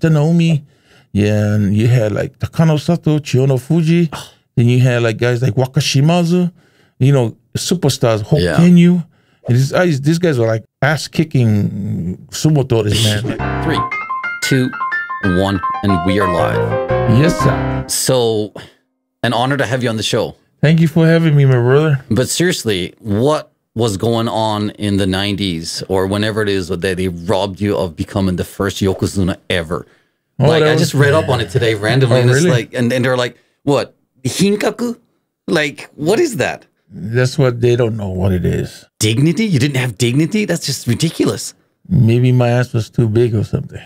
Kitanoumi. Yeah, and you had like Takanosato, Chiyonofuji. Then you had like guys like Wakashimazu, you know, superstars, Hokkenyu. Yeah. And these guys were like ass-kicking sumo authorities, man. Like, 3, 2, 1, and we are live. Yes, sir. So, an honor to have you on the show. Thank you for having me, my brother. But seriously, what was going on in the 90s or whenever it is that they robbed you of becoming the first Yokozuna ever? Oh, like, I just read up on it today randomly. Oh, and it's really? Like, and they're like, what? Hinkaku? Like, what is that? That's what they don't know what it is. Dignity? You didn't have dignity? That's just ridiculous. Maybe my ass was too big or something.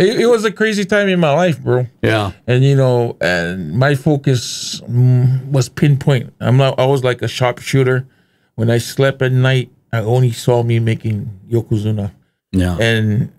It was a crazy time in my life, bro. Yeah. And you know, and my focus was pinpoint. I was like a sharpshooter. When I slept at night, I only saw me making Yokozuna. Yeah. And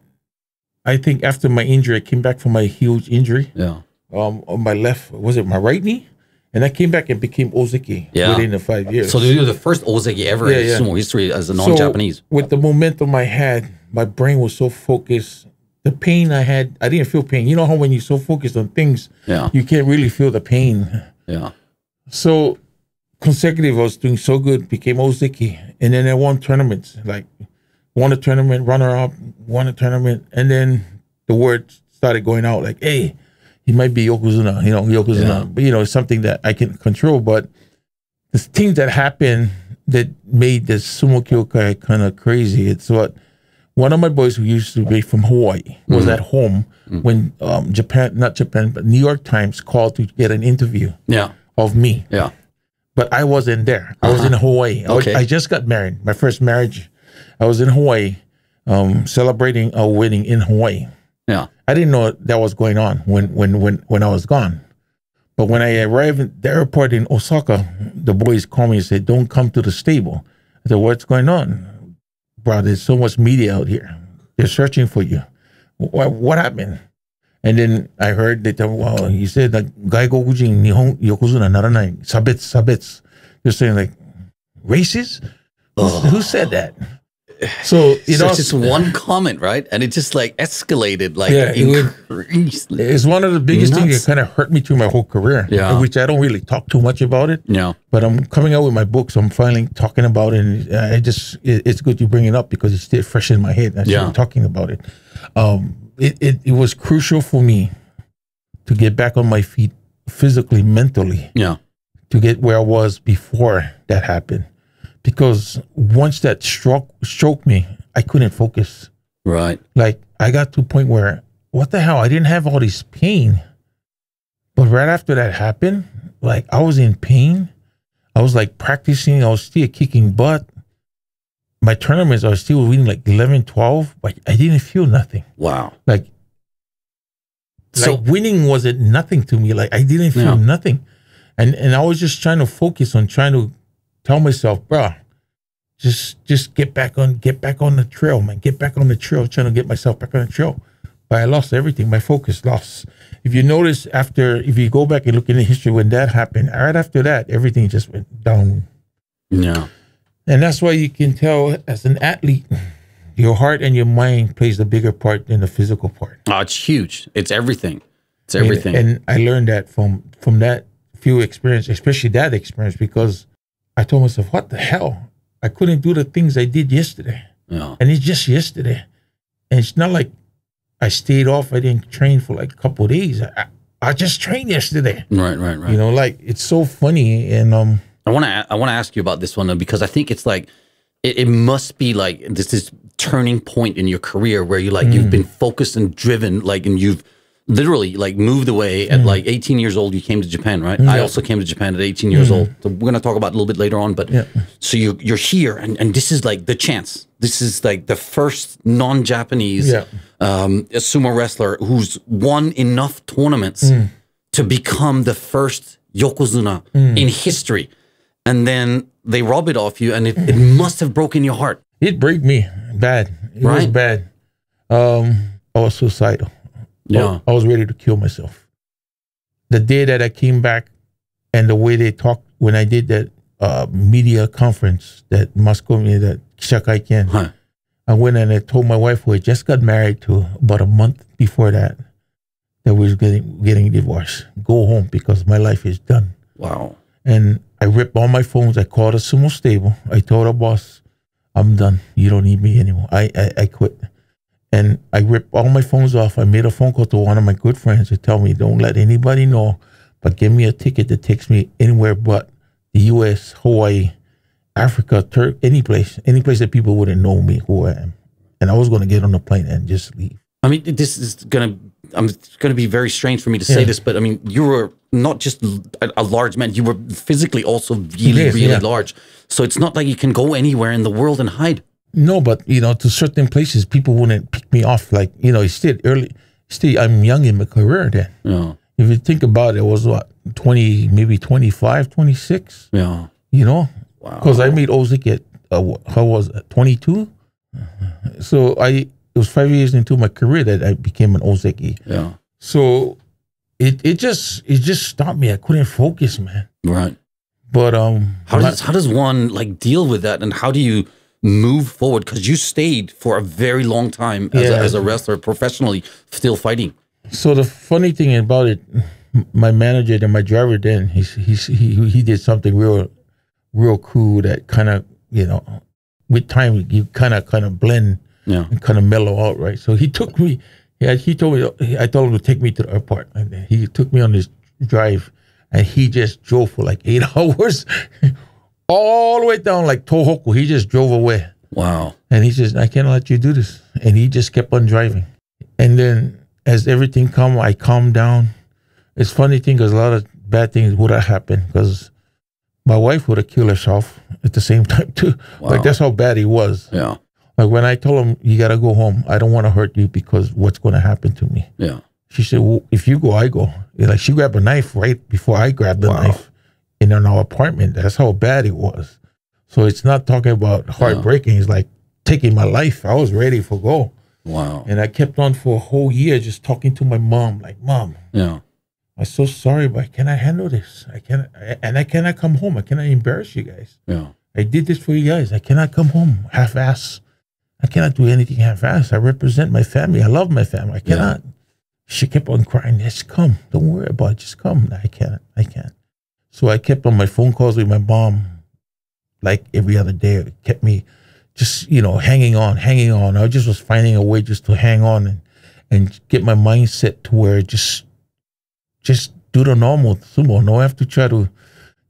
I think after my injury, I came back from my huge injury. Yeah. On my left, was it my right knee? And I came back and became Ozeki within the 5 years. So you were the first Ozeki ever in sumo history as a non-Japanese. So with the momentum I had, my brain was so focused. The pain I had, I didn't feel pain. You know how when you're so focused on things, you can't really feel the pain. Yeah. So consecutive, I was doing so good, became Ozeki. And then I won tournaments, like won a tournament, runner-up, won a tournament. And then the word started going out like, hey, he might be Yokozuna, you know, Yokozuna. Yeah. But, you know, it's something that I can control. But the things that happened that made the Sumo Kyokai kind of crazy, it's what one of my boys who used to be from Hawaii was at home when not Japan, but New York Times called to get an interview of me. Yeah. But I wasn't there. I was in Hawaii. Okay. I just got married, my first marriage. I was in Hawaii celebrating our wedding in Hawaii. Yeah, I didn't know that was going on when I was gone. But when I arrived at the airport in Osaka, the boys called me and said, "Don't come to the stable." I said, "What's going on, bro? There's so much media out here. They're searching for you. What happened?" And then I heard that, well, he said like "Gaikokujin Nihon Yokozuna naranai sabetsu." They're saying like racist. Who said that? So you know, it's just one comment, right? And it just like escalated, like increased. It's one of the biggest things that kind of hurt me through my whole career. Yeah, which I don't really talk too much about it. Yeah, but I'm coming out with my book, so I'm finally talking about it. And I just, it's good you bring it up because it's still fresh in my head. I'm talking about it. It was crucial for me to get back on my feet physically, mentally. Yeah, to get where I was before that happened. Because once that stroke me, I couldn't focus. Right. Like, I got to a point where, what the hell? I didn't have all this pain. But right after that happened, like, I was in pain. I was, like, practicing. I was still kicking butt. My tournaments, I was still winning, like, 11, 12. But I didn't feel nothing. Wow. Like, winning wasn't nothing to me. Like, I didn't feel nothing. And I was just trying to focus on trying to tell myself, bro, just get back on the trail, man. Get back on the trail, trying to get myself back on the trail. But I lost everything. My focus lost. If you notice, if you go back and look in the history when that happened, right after that, everything just went down. Yeah. And that's why you can tell as an athlete, your heart and your mind plays the bigger part than the physical part. Oh, it's huge. It's everything. It's everything. And I learned that from that few experience, especially that experience, because I told myself, what the hell? I couldn't do the things I did yesterday. Yeah. And it's just yesterday. And it's not like I stayed off. I didn't train for like a couple of days. I just trained yesterday. Right, right, right. You know, like, it's so funny. And I want to ask you about this one, because I think it's like, it must be like this is turning point in your career where you like, you've been focused and driven, like, and you've literally like moved away at like 18 years old. You came to Japan, right? I also came to Japan at 18 years old. So we're going to talk about it a little bit later on, but so you're here, and this is like the chance. This is like the first non-Japanese sumo wrestler who's won enough tournaments to become the first Yokozuna in history. And then they rob it off you, and it must have broken your heart. It broke me bad. It was bad. I was suicidal. Yeah, I was ready to kill myself. The day that I came back, and the way they talked when I did that media conference, that Moscow, that Shakai Ken, I went and I told my wife, who I just got married to about a month before that, that we was getting divorced. Go home because my life is done. Wow. And I ripped all my phones. I called a sumo stable. I told our boss, I'm done. You don't need me anymore. I quit. And I ripped all my phones off. I made a phone call to one of my good friends to tell me, don't let anybody know, but give me a ticket that takes me anywhere but the U.S., Hawaii, Africa, Turkey, any place that people wouldn't know me, who I am. And I was going to get on a plane and just leave. I mean, this is going to be very strange for me to say this, but I mean, you were not just a large man, you were physically also really, really large. So it's not like you can go anywhere in the world and hide. No, but, you know, to certain places, people wouldn't pick me off. Like, you know, still, I'm young in my career then. Yeah. If you think about it, it was what, 20, maybe 25, 26? Yeah. You know? Because I made Ozeki at, how was it, 22? So it was 5 years into my career that I became an Ozeki. Yeah. So it just stopped me. I couldn't focus, man. Right. But how does one like deal with that, and how do you move forward? Because you stayed for a very long time as, as a wrestler, professionally, still fighting. So the funny thing about it, my manager and my driver then, he did something real cool that kind of, you know, with time you kind of blend and kind of mellow out, right? So he took me, he told me, I told him to take me to the airport, and he took me on this drive, and he just drove for like 8 hours all the way down like Tohoku. He just drove away. Wow. And he says, I can't let you do this. And he just kept on driving. And then as everything come, I calmed down. It's funny thing, because a lot of bad things would have happened, because my wife would have killed herself at the same time too. Wow. Like, that's how bad he was. Yeah. Like, when I told him, you got to go home, I don't want to hurt you because what's going to happen to me. Yeah. She said, well, if you go, I go. Like, she grabbed a knife right before I grabbed the knife in our apartment. That's how bad it was. So it's not talking about heartbreaking. Yeah. It's like taking my life. I was ready for go. Wow. And I kept on for a whole year just talking to my mom, like, Mom. Yeah. I'm so sorry, but I cannot handle this. I cannot, and I cannot come home. I cannot embarrass you guys. Yeah. I did this for you guys. I cannot come home half-ass. I cannot do anything half-ass. I represent my family. I love my family. I cannot. Yeah. She kept on crying. Just come. Don't worry about it. Just come. No, I can't. I can't. So I kept on my phone calls with my mom, like every other day. It kept me just, you know, hanging on, hanging on. I just was finding a way just to hang on and get my mindset to where just do the normal sumo. No, I have to try to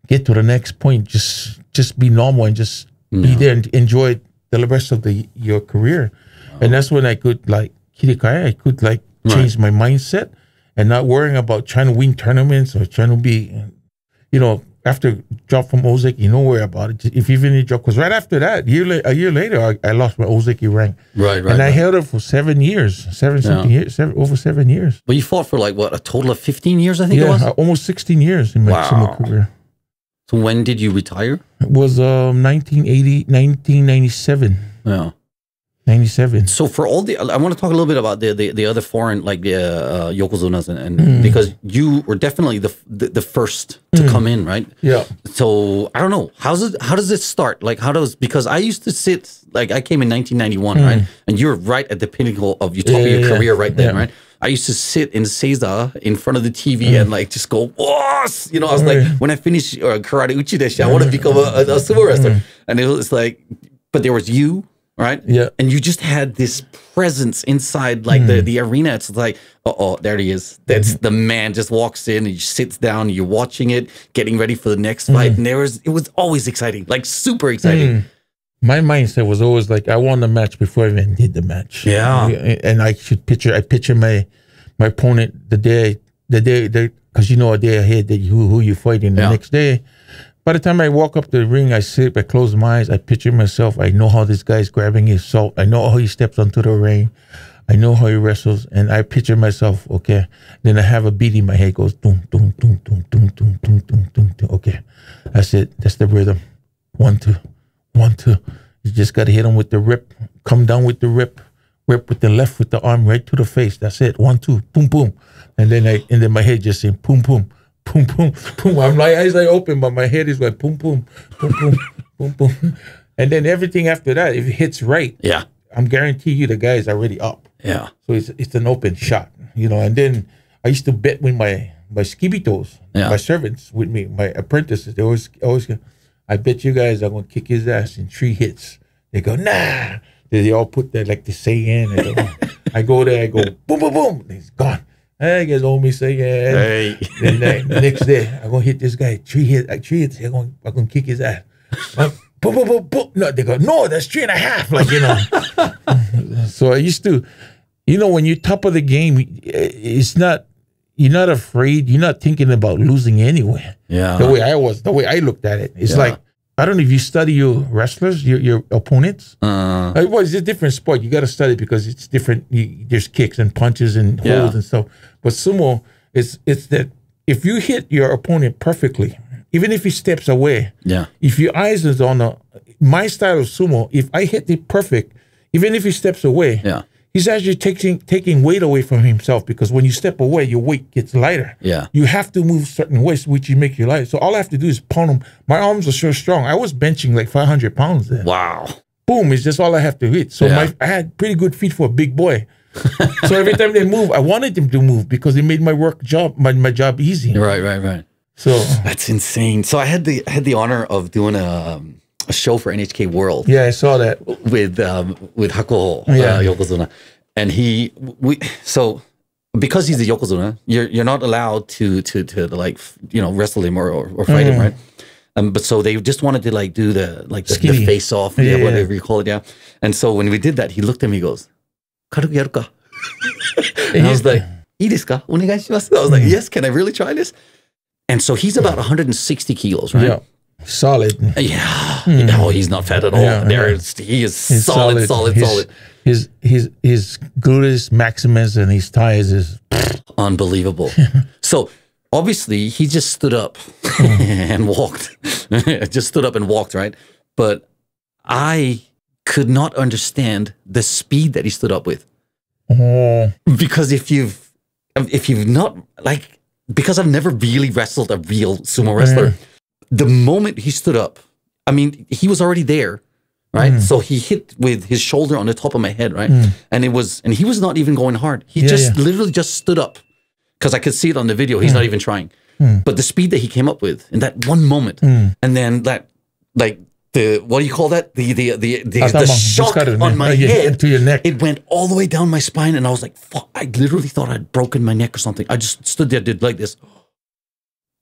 get to the next point. Just be normal and just be there and enjoy the rest of your career. Wow. And that's when I could, like, Kirikaya, I could, like, change my mindset and not worrying about trying to win tournaments or trying to be, you know, after drop from Ozeki, you don't worry about it. If even you drop, because right after that, a year later, I lost my Ozeki rank. Right. And I held it for 7 years, over 7 years. But you fought for like, what, a total of 15 years, I think it was? Yeah, almost 16 years in my sumo career. So when did you retire? It was 1997. Yeah. 97. So for all the, I want to talk a little bit about the other foreign, like the yokozunas, and because you were definitely the first to come in, right? Yeah. So I don't know, how does it start? Like, because I used to sit, like, I came in 1991, right? And you're right at the pinnacle of your career right then, right? I used to sit in Seiza in front of the TV and like just go, whoa! You know, I was like, when I finish karate uchi deshi, I want to become a sumo wrestler. And it was like, but there was you. Right? Yeah. And you just had this presence inside, like, the arena. It's like, oh, there he is. That's the man. Just walks in and you sits down. And you're watching it, getting ready for the next fight. And it was always exciting, like super exciting. My mindset was always like, I won the match before I even did the match. Yeah. And I should picture my opponent the day, because you know a day ahead that who you fighting the next day. By the time I walk up to the ring, I sit, I close my eyes, I picture myself. I know how this guy's grabbing his salt. I know how he steps onto the ring. I know how he wrestles. And I picture myself, okay. Then I have a beat in my head, goes, doom, doom, doom, doom, doom, doom, doom, doom, doom, doom. Okay. That's it. That's the rhythm. 1, 2, 1, 2. You just got to hit him with the rip. Come down with the rip. Rip with the left, with the arm right to the face. That's it. 1, 2, boom, boom. And then my head just saying, boom, boom. Boom, boom, boom. My eyes are open, but my head is like boom, boom, boom, boom, boom, boom. And then everything after that, if it hits right, I'm guarantee you the guy is already up. Yeah. So it's an open shot, you know. And then I used to bet with my skibitos, yeah, my servants with me, my apprentices. They always go, I bet you guys I'm gonna kick his ass in 3 hits. They go, nah. They all put that like the Seiyan. I go there, I go boom, boom, boom. He's gone. Hey, you guys owe me Seiyan. Hey. Then the next day, I'm gonna hit this guy 3 hits. I'm gonna kick his ass. Boom, boom, boom, boom. No, they go, no, that's 3.5. Like, you know. So I used to, you know, when you're top of the game, it's not, you're not afraid. You're not thinking about losing anyway. Yeah. The way I was, the way I looked at it. It's yeah, like, I don't know if you study your wrestlers, your opponents. Well, it's a different sport. You got to study because it's different. There's kicks and punches and holds, yeah, and stuff. But sumo, it's that if you hit your opponent perfectly, even if he steps away, yeah, if your eyes is on a, my style of sumo, if I hit it perfect, even if he steps away, yeah, he's actually taking weight away from himself, because when you step away, your weight gets lighter. Yeah. You have to move certain ways, which you make you lighter. So all I have to do is pound them. My arms are so strong. I was benching like 500 pounds then. Wow. Boom, it's just all I have to hit. So yeah, I had pretty good feet for a big boy. So every time they move, I wanted them to move because it made my job easy. Right, right, right. So that's insane. So I had the honor of doing a show for NHK World. Yeah, I saw that with Hakuho, yeah, Yokozuna, and so because he's a Yokozuna, you're not allowed to like, you know, wrestle him or fight him, right? But so they just wanted to like do the face off, yeah, yeah, whatever you call it, yeah. And so when we did that, he looked at me, he goes, "Karuku yaru ka?" And I was like, "Ii desu ka? Onegai shimasu." I was like, "Yes, can I really try this?" And so he's about 160 kilos, right? Yeah. Solid. Yeah. Mm. No, he's not fat at all. Yeah, there, yeah. He is solid. His gluteus maximus and his thighs is unbelievable. So obviously he just stood up and walked. Just stood up and walked, right? But I could not understand the speed that he stood up with. Oh. Because if you've not, like, because I've never really wrestled a real sumo wrestler. Mm. The moment he stood up, I mean, he was already there, right? Mm. So he hit with his shoulder on the top of my head, right? Mm. And he was not even going hard. He literally just stood up, because I could see it on the video. He's not even trying. Mm. But the speed that he came up with in that one moment, and then that, like, the, what do you call that? The shock on my head. To your neck. It went all the way down my spine, and I was like, fuck, I literally thought I'd broken my neck or something. I just stood there, did like this.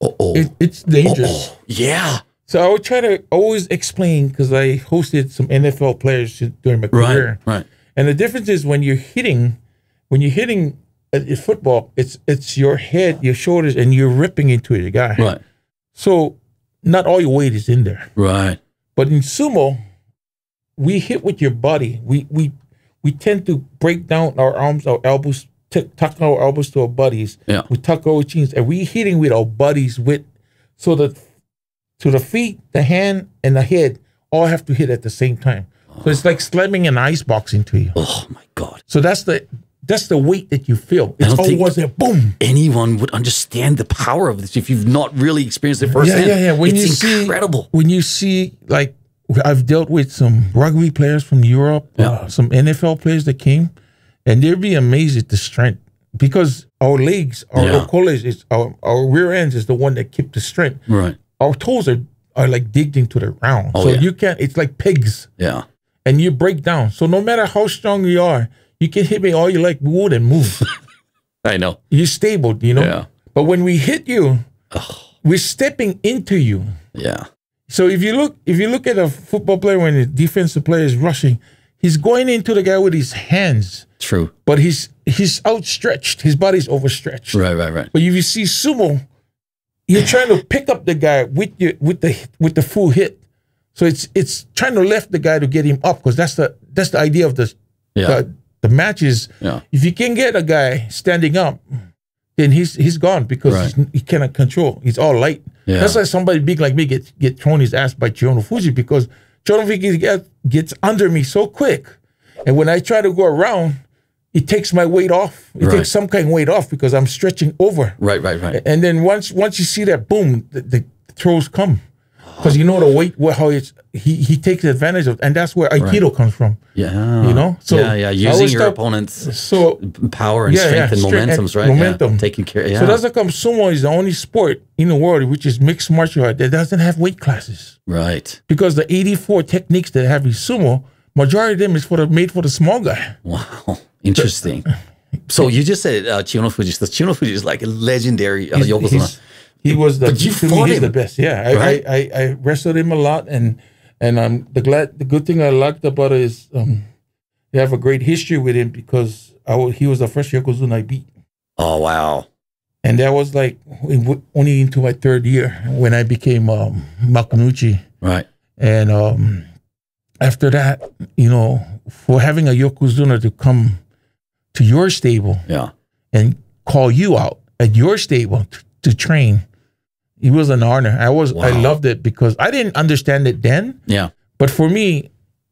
Uh-oh. It's dangerous. Uh-oh. Yeah. So I would try to always explain, because I hosted some NFL players during my career. Right. And the difference is when you're hitting a football, it's your head, your shoulders, and you're ripping into your guy. Right. So not all your weight is in there. Right. But in sumo, we hit with your body. We tend to break down our arms, our elbows. Tuck our elbows to our bodies. Yeah. We tuck our chins, and we're hitting with our bodies so the feet, the hand, and the head all have to hit at the same time. Oh. So it's like slamming an ice box into you. Oh my god! So that's the weight that you feel. It's always there. Boom. Anyone would understand the power of this if you've not really experienced it firsthand. Yeah, yeah, yeah. When you see, like, I've dealt with some rugby players from Europe, some NFL players that came. And they'd be amazed at the strength, because our legs, our colis, our rear ends is the one that keeps the strength. Right. Our toes are like digged into the ground. Oh, so you can't, it's like pegs. Yeah. And you break down. So no matter how strong you are, you can hit me all you like, wood, and move. I know. You're stable, you know? Yeah. But when we hit you, we're stepping into you. Yeah. So if you look at a football player, when the defensive player is rushing, he's going into the guy with his hands. True. But he's outstretched. His body's overstretched. Right, right, right. But if you see sumo, you're trying to pick up the guy with the full hit. So it's trying to lift the guy to get him up, because that's the idea of the match is if you can get a guy standing up, then he's gone, because he cannot control. He's all light. Yeah. That's why somebody big like me get thrown his ass by Chiyonofuji, because Chiyonofuji gets under me so quick, and when I try to go around, it takes my weight off. It takes some kind of weight off, because I'm stretching over. Right, right, right. And then once you see that, boom, the throws come. Because you know the weight, how it's, he takes advantage of, and that's where Aikido comes from. Yeah, you know. So using your opponent's power and strength and momentums, right? Momentum, taking care. So that's how come sumo is the only sport in the world which is mixed martial art that doesn't have weight classes, right? Because the 84 techniques that have in sumo, majority of them is for the made for the small guy. Wow, interesting. So you just said Chiyonofuji. So Chiyonofuji is like a legendary Yokozuna. He was the, he's the best. Yeah, right? I wrestled him a lot, and the good thing I liked about it is they have a great history with him because he was the first Yokozuna I beat. Oh wow! And that was like only into my third year when I became Makunuchi. Right. And after that, you know, for having a Yokozuna to come to your stable, and call you out at your stable to train. It was an honor. I loved it because I didn't understand it then. Yeah. But for me,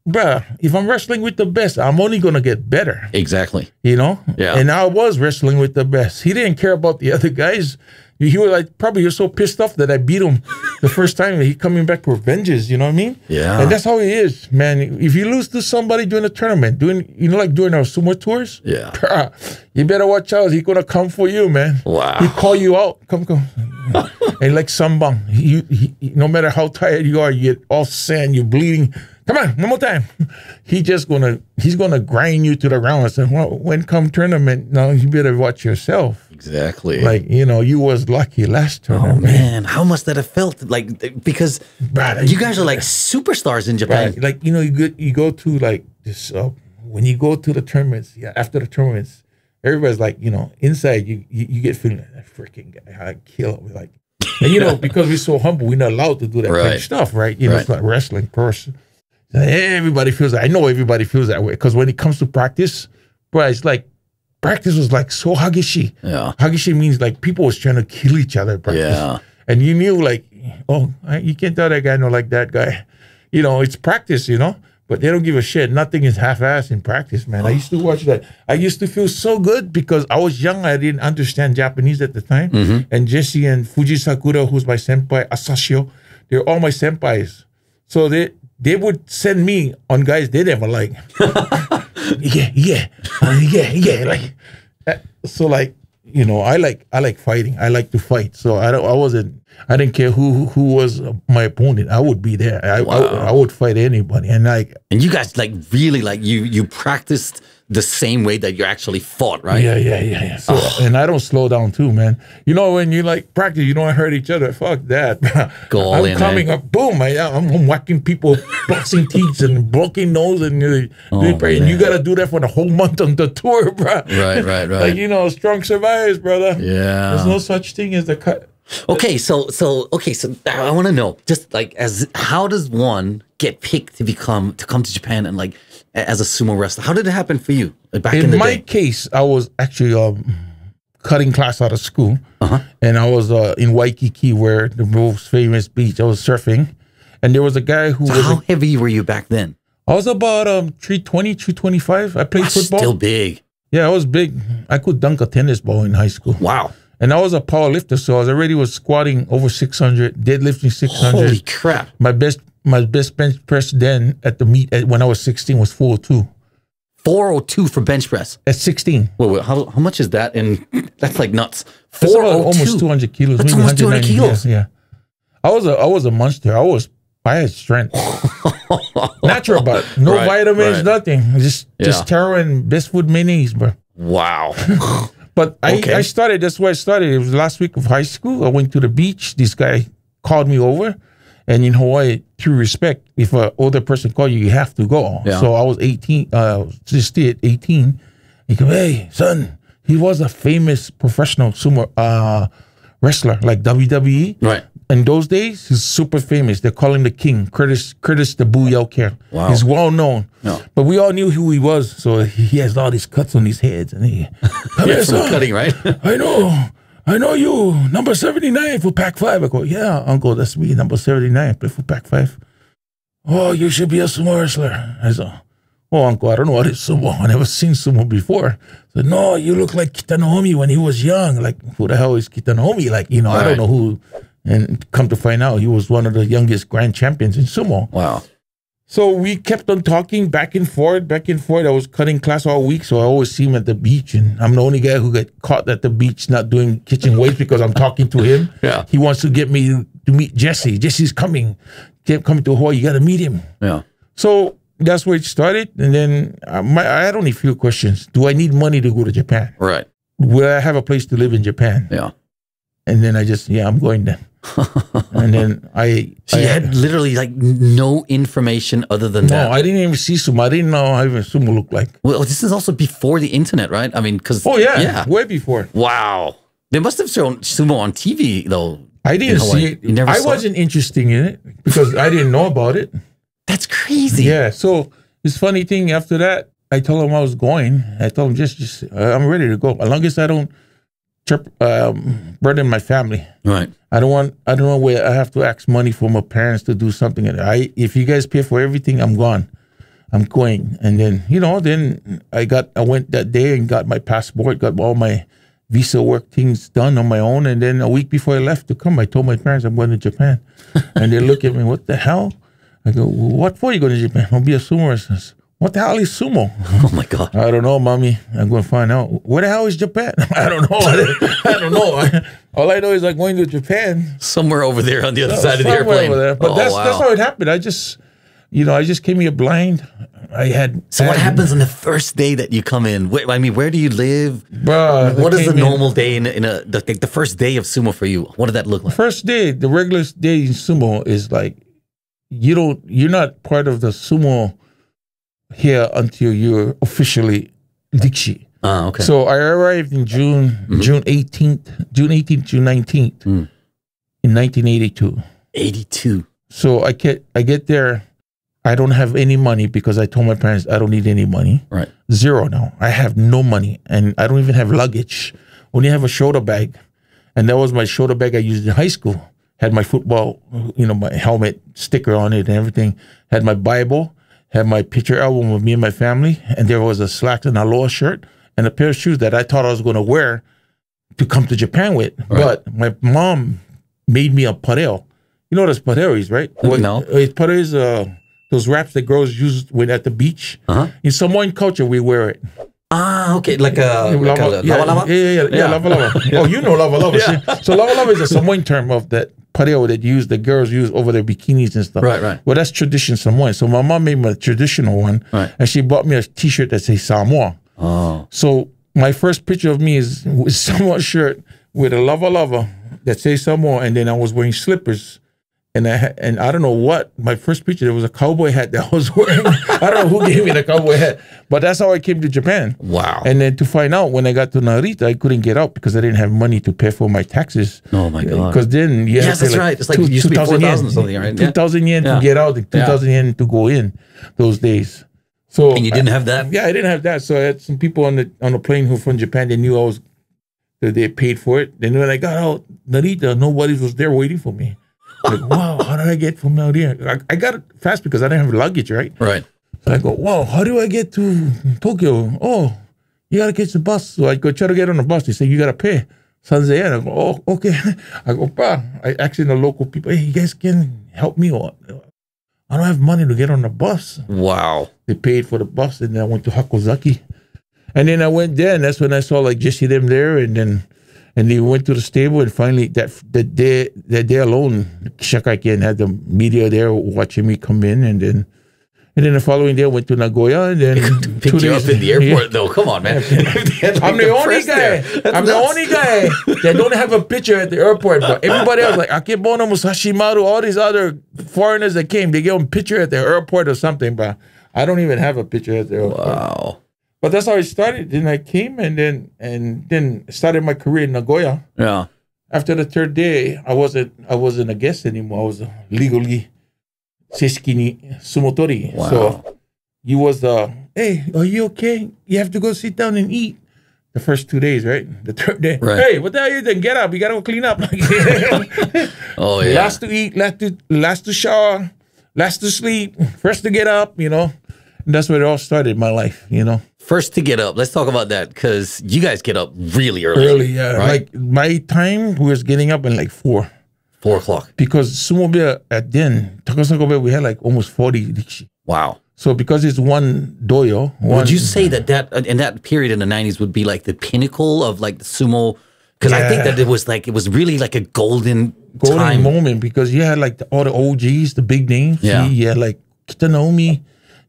bruh, if I'm wrestling with the best, I'm only going to get better. Exactly. You know? Yeah. And I was wrestling with the best. He didn't care about the other guys. He was like, probably you're so pissed off that I beat him the first time. He coming back for vengeance, you know what I mean? Yeah. And that's how he is, man. If you lose to somebody during a tournament, you know, like during our sumo tours? Yeah. Bruh, you better watch out. He's going to come for you, man. Wow. He'll call you out. Come, come. And like Sambang, no matter how tired you are, you're all sand, you're bleeding. Come on, one more time. He's gonna grind you to the ground. I said, well, when come tournament, now you better watch yourself. Exactly. Like, you know, you was lucky last tournament. Oh man, how must that have felt? Like, because you guys are like superstars in Japan. Right. Like, you know, you go to like this when you go to the tournaments, after the tournaments, everybody's like, you know, inside you get feeling like that freaking guy, I kill him. Like, and you know, because we're so humble, we're not allowed to do that kind of stuff, right? You know, it's like wrestling person. Everybody feels that. I know everybody feels that way because when it comes to practice, bro, it's like practice was like so hagishi. Yeah, hagishi means like people was trying to kill each other. Practice. Yeah, and you knew like, oh, you can't tell that guy no like that guy. You know, it's practice. You know, but they don't give a shit. Nothing is half-assed in practice, man. I used to watch that. I used to feel so good because I was young. I didn't understand Japanese at the time. And Jesse and Fuji Sakura, who's my senpai, Asashio, they're all my senpais. So they would send me on guys they never like. Like, so like, you know, I like fighting. I like to fight. So I didn't care who was my opponent. I would be there. I would fight anybody. And like, and you guys like really like you practiced the same way that you actually fought, right? Yeah. So, and I don't slow down too, man. You know, when you like practice, you don't hurt each other. Fuck that. Go I'm in, coming man. Up, boom, I'm whacking people, boxing teeth and blocking nose, and you gotta do that for the whole month on the tour, bro. Right. Like, you know, strong survives, brother. Yeah. There's no such thing as the cut. Okay, so I want to know, just like, how does one get picked to come to Japan and like, as a sumo wrestler? How did it happen for you back in the day? In my case, I was actually cutting class out of school. And I was in Waikiki, where the most famous beach. I was surfing. And there was a guy who was... How heavy were you back then? I was about 320, 225. I played football. Still big. Yeah, I was big. I could dunk a tennis ball in high school. Wow. And I was a power lifter, so I was already squatting over 600, deadlifting 600. Holy crap. My best bench press then at the meet when I was 16 was 402. 402 for bench press? At 16. Wait, how much is that? And that's like nuts. 402. Almost 200 kilos. That's almost 200 kilos. Yeah. I was a monster. I had strength. Natural, but no vitamins, nothing. Just taro and best food mayonnaise, bro. Wow. But I started, that's where I started. It was last week of high school. I went to the beach. This guy called me over. And in Hawaii, through respect, if an older person called you, you have to go. Yeah. So I was 18, just at 18. He goes, hey, son, he was a famous professional sumo wrestler, like WWE. Right. In those days, he's super famous. They call him the king, Curtis the Boo Yau Care. Wow. He's well known. No. But we all knew who he was. So he has all these cuts on his head. And he, son, cutting, right? I know you, number 79 for Pack 5. I go, yeah, uncle, that's me, number 79, play for Pack 5. Oh, you should be a sumo wrestler. I said, oh, uncle, I don't know what is sumo. I never seen sumo before. I said, no, you look like Kitanoumi when he was young. Like, who the hell is Kitanoumi? Like, you know, I don't know who And come to find out, he was one of the youngest grand champions in sumo. Wow. So we kept on talking back and forth, back and forth. I was cutting class all week, so I always see him at the beach. And I'm the only guy who got caught at the beach not doing kitchen weights because I'm talking to him. Yeah. He wants to get me to meet Jesse. Jesse's coming. Kept coming to Hawaii. You got to meet him. Yeah. So that's where it started. And then I had only a few questions. Do I need money to go to Japan? Right. Will I have a place to live in Japan? Yeah. And then I just, yeah, I'm going then. And then I had literally like no information other than that. No, I didn't even see sumo. I didn't know how even sumo looked like. Well, this is also before the internet, right? I mean, because oh yeah, yeah, way before. Wow, they must have shown sumo on TV though. I didn't see it. You never saw it? I wasn't interested in it because I didn't know about it. That's crazy. Yeah. So this funny thing after that, I told him I was going. I told him just I'm ready to go. As long as I don't burden my family. Right. I don't want where I have to ask money for my parents to do something. If you guys pay for everything, I'm gone. I'm going. And then, you know, then I went that day and got my passport, got all my visa work things done on my own. And then a week before I left to come, I told my parents I'm going to Japan. And they look at me, what the hell? I go, well, what for are you going to Japan? I'll be a sumo. What the hell is sumo? Oh my God. I don't know, mommy. I'm going to find out. Where the hell is Japan? I don't know. I don't know. All I know is I'm going to Japan. Somewhere over there on the other side of the airplane. Over there. But oh, that's how it happened. I just, you know, I just came here blind. So what happens on the first day that you come in? I mean, where do you live? Bruh, what is the normal day the first day of sumo for you? What did that look like? First day, the regular day in sumo is like, you're not part of the sumo here until you're officially Dixie. Ah, okay. So I arrived in June, June 18th, June 19th, in 1982. 82. So I get there. I don't have any money because I told my parents I don't need any money. Right. Zero now. I have no money, and I don't even have luggage. Only have a shoulder bag, and that was my shoulder bag I used in high school. Had my football, you know, my helmet sticker on it and everything. Had my Bible. Had my picture album with me and my family, and there was a slacks and a lower shirt and a pair of shoes that I thought I was going to wear to come to Japan with. Right. But my mom made me a pareo. You know what pareo is, right? No. Pareo is those wraps that girls use when at the beach. Uh-huh. In Samoan culture, we wear it. Ah, okay, like lava lava? Yeah, lava lava. Oh, you know lava lava. Yeah. So lava lava is a Samoan term of that pareo that the girls use over their bikinis and stuff. Right, right. Well, that's tradition Samoan. So my mom made me a traditional one, right, and she bought me a T-shirt that says Samoa. Oh. So my first picture of me is with Samoa shirt with a lava lava that says Samoa, and then I was wearing slippers. And I don't know what, my first picture, there was a cowboy hat that I was wearing. I don't know who gave me the cowboy hat, but that's how I came to Japan. Wow. And then to find out, when I got to Narita, I couldn't get out because I didn't have money to pay for my taxes. Oh my God. Because then, yeah. Yes, that's like right. It's like it used to be 4,000 or something, right? 2,000 yen to get out, 2,000 yen to go in those days. So, and you didn't have that? Yeah, I didn't have that. So I had some people on the plane who were from Japan, they knew I was, they paid for it. Then when I got out, Narita, nobody was there waiting for me. Like, wow, how did I get from out here? I got it fast because I didn't have luggage, right? Right. So I go, wow, how do I get to Tokyo? Oh, you got to catch the bus. So I go try to get on the bus. They say, you got to pay. Sanzei, I go, oh, okay. I go, pa. I actually the local people, hey, you guys can help me. I don't have money to get on the bus. Wow. They paid for the bus, and then I went to Hakozaki. And then I went there, and that's when I saw, like, Jesse them there, and then... And they went to the stable, and finally that day alone, Shakai Ken had the media there watching me come in, and then the following day I went to Nagoya, and then picked you up in the airport. Though, come on, man! I'm the only guy that don't have a picture at the airport, but everybody else, like Akebono, Musashimaru, all these other foreigners that came, they gave them a picture at the airport or something. But I don't even have a picture at the airport. Wow. But that's how it started. Then I came and then started my career in Nagoya. Yeah. After the third day, I wasn't a guest anymore. I was legally seiki ni sumotori. Wow. So he was hey, are you okay? You have to go sit down and eat. The first 2 days, right? The third day, right. Hey, what the hell you doing? Get up. You gotta go clean up. Oh yeah. Last to eat, last to shower, last to sleep, first to get up. You know, and that's where it all started. My life, you know. First to get up. Let's talk about that, because you guys get up really early. Early, yeah. Right? Like my time was getting up in like 4. 4 o'clock. Because Sumo-bea, at then, Takasako-bea, we had like almost 40 rikishi. Wow. So because it's one doyo. Would you say that in that period in the 90s would be like the pinnacle of like the sumo? Because I think that it was really like a golden time moment, because you had like all the OGs, the big names. Yeah. You had like Kitanoumi.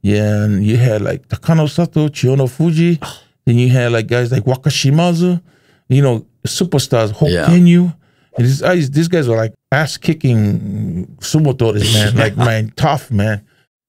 Yeah. And you had like Takanosato, Chiyonofuji. Oh. Then you had like guys like Wakashimazu, you know, superstars, Hokkenyu. Yeah. And these guys were like ass-kicking sumo tourists, man. Like, man, tough, man.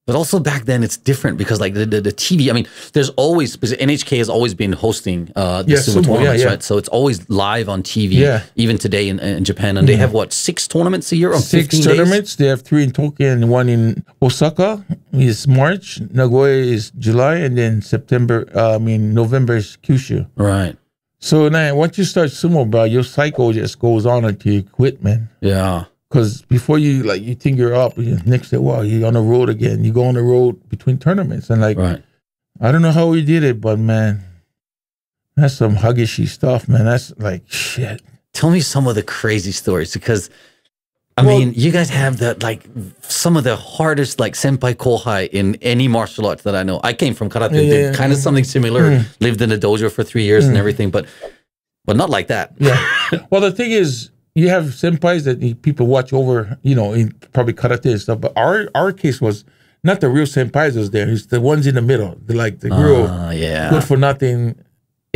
But also back then it's different, because like the TV, I mean, there's always, because NHK has always been hosting the sumo tournaments, right? So it's always live on TV, even today in Japan. And they have, what, 6 tournaments a year? On 6 tournaments. Days? They have 3 in Tokyo and 1 in Osaka is March, Nagoya is July, and then November is Kyushu. Right. So now once you start sumo, bro, your cycle just goes on until you quit, man. Yeah. Because before you, like, you think you're up, next day, wow, you're on the road again. You go on the road between tournaments. And, like, I don't know how we did it, but, man, that's some huggish stuff, man. That's, like, shit. Tell me some of the crazy stories, because, I mean, you guys have, some of the hardest, like, senpai kohai in any martial arts that I know. I came from karate, did kind of something similar, lived in a dojo for 3 years and everything, but not like that. Yeah. Well, the thing is, you have senpais that people watch over, you know, in probably karate and stuff. But our case was not the real senpais was there. It's the ones in the middle, the real good for nothing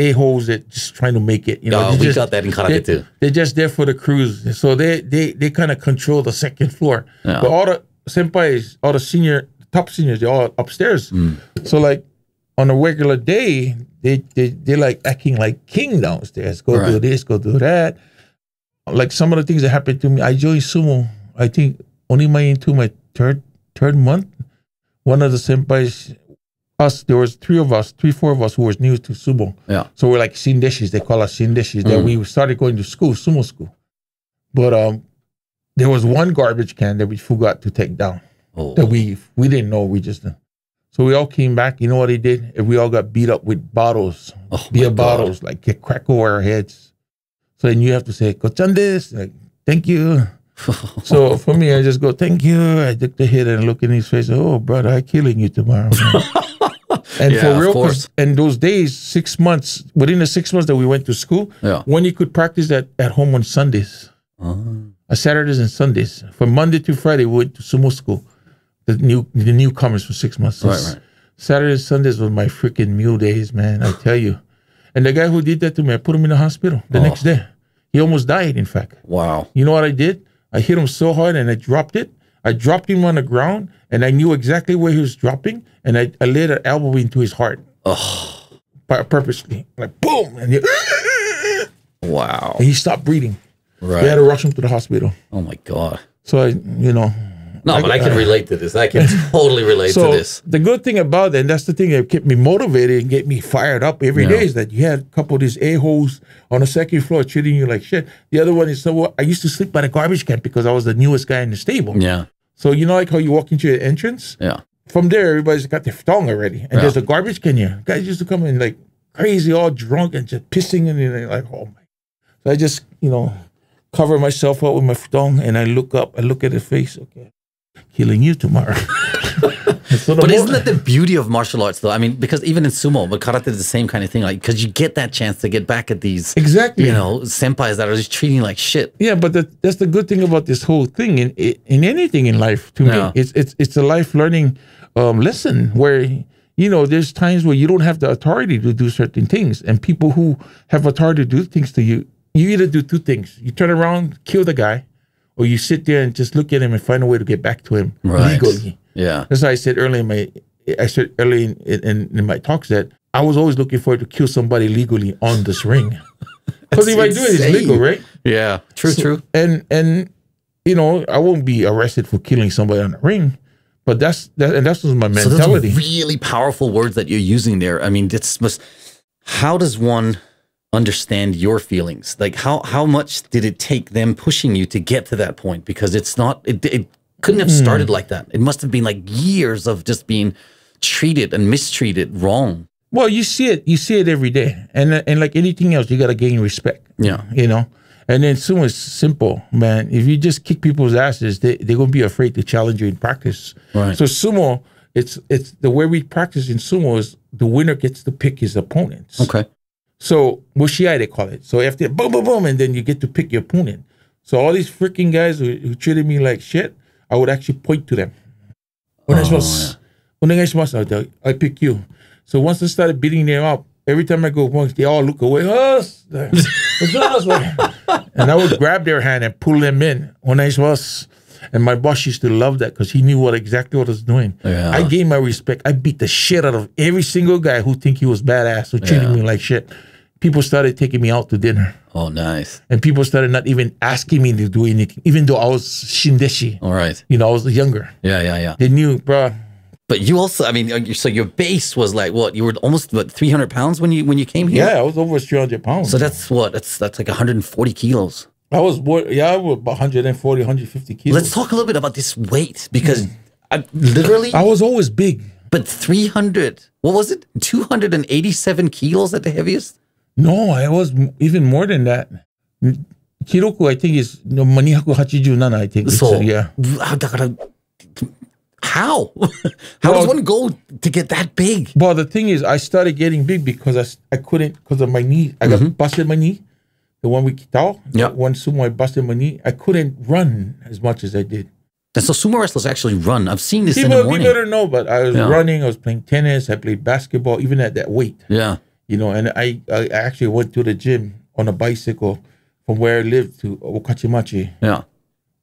a-holes that just trying to make it. You know, we got that in karate too. They're just there for the cruise, so they kind of control the second floor. Yeah. But all the senpais, all the top seniors, they're all upstairs. Mm. So like on a regular day, they're like acting like king downstairs. Go do this, go do that. Like some of the things that happened to me, I joined sumo, I think only into my third month. One of the senpais, there was 3 or 4 of us who was new to sumo. Yeah. So we're like Shindishis, they call us Shindishis. Then we started going to school, sumo school. But there was one garbage can that we forgot to take down. Oh. That we didn't know, we just so we all came back. You know what they did? We all got beat up with bottles, beer bottles, like get crack over our heads. So then you have to say, "Kochandes," like, thank you. So for me, I just go, thank you. I took the hit and look in his face. Oh, brother, I'm killing you tomorrow. And for real, and those days, 6 months, within the 6 months that we went to school, when you could practice that at home on Sundays, Saturdays and Sundays. From Monday to Friday, we went to sumo school, the newcomers for 6 months. Right. Saturdays, Sundays were my freaking meal days, man, I tell you. And the guy who did that to me, I put him in the hospital the next day. He almost died, in fact. Wow. You know what I did? I hit him so hard and I dropped it. I dropped him on the ground and I knew exactly where he was dropping. And I laid an elbow into his heart. Oh. Purposely. Like, boom. And wow. And he stopped breathing. Right. They had to rush him to the hospital. Oh, my God. So, I can relate to this. I can totally relate to this. The good thing about it, and that's the thing that kept me motivated and get me fired up every day, is that you had a couple of these a-holes on the second floor treating you like shit. The other one is, I used to sleep by the garbage can because I was the newest guy in the stable. Yeah. So you know like how you walk into your entrance? Yeah. From there, everybody's got their thong already. And there's a garbage can here. Guys used to come in like crazy, all drunk and just pissing. And they're like, oh, my. So I just, cover myself up with my thong and I look up. I look at his face. Okay. Killing you tomorrow. But isn't that the beauty of martial arts, though? I mean, because even in sumo, but karate is the same kind of thing. Like, because you get that chance to get back at these, senpais that are just treating like shit. Yeah, but that's the good thing about this whole thing in anything in life. To me, it's a life learning lesson where there's times where you don't have the authority to do certain things, and people who have authority to do things to you, you either do two things: you turn around, kill the guy. Or you sit there and just look at him and find a way to get back to him legally. Yeah, that's why I said earlier in my talks that I was always looking forward to kill somebody legally on this ring. Because if I do it, it's legal, right? Yeah, true, true. And I won't be arrested for killing somebody on the ring. But that's my mentality. So those really powerful words that you're using there. I mean, how does one understand your feelings? Like how much did it take them pushing you to get to that point? Because it couldn't have started like that. It must have been like years of just being treated and mistreated wrong. Well, you see it every day, and like anything else, you got to gain respect. Yeah, And then sumo is simple, man. If you just kick people's asses, they're going to be afraid to challenge you in practice. Right. So sumo, it's the way we practice in sumo is the winner gets to pick his opponents. Okay. So, Moshiai, they call it. So after boom, boom, boom, and then you get to pick your opponent. So all these freaking guys who treated me like shit, I would actually point to them. I pick you. So once I started beating them up, every time I go once, they all look away. And I would grab their hand and pull them in. And my boss used to love that because he knew exactly what I was doing. Yeah. I gained my respect. I beat the shit out of every single guy who think he was badass or treated me like shit. People started taking me out to dinner. Oh, nice. And people started not even asking me to do anything, even though I was Shindishi. All right. You know, I was younger. Yeah, yeah, yeah. They knew, bro. But you also, I mean, so your base was like, what? You were almost, what, 300 pounds when you came here? Yeah, I was over 300 pounds. So that's what? That's like 140 kilos. I was, yeah, I was about 140, 150 kilos. Let's talk a little bit about this weight, because I literally... I was always big. But 300, what was it? 287 kilos at the heaviest? No, I was even more than that. Kiroku, I think, is... No, 287, I think. So, yeah. How? How does one go to get that big? Well, the thing is, I started getting big because I couldn't, because of my knee. I got busted my knee. The one with Kitao, one sumo, I busted my knee. I couldn't run as much as I did. And so sumo wrestlers actually run. I've seen this in the morning. People don't know, but I was running, I was playing tennis, I played basketball, even at that weight. Yeah. You know, and I actually went to the gym on a bicycle from where I lived to Wakashimazu. Yeah.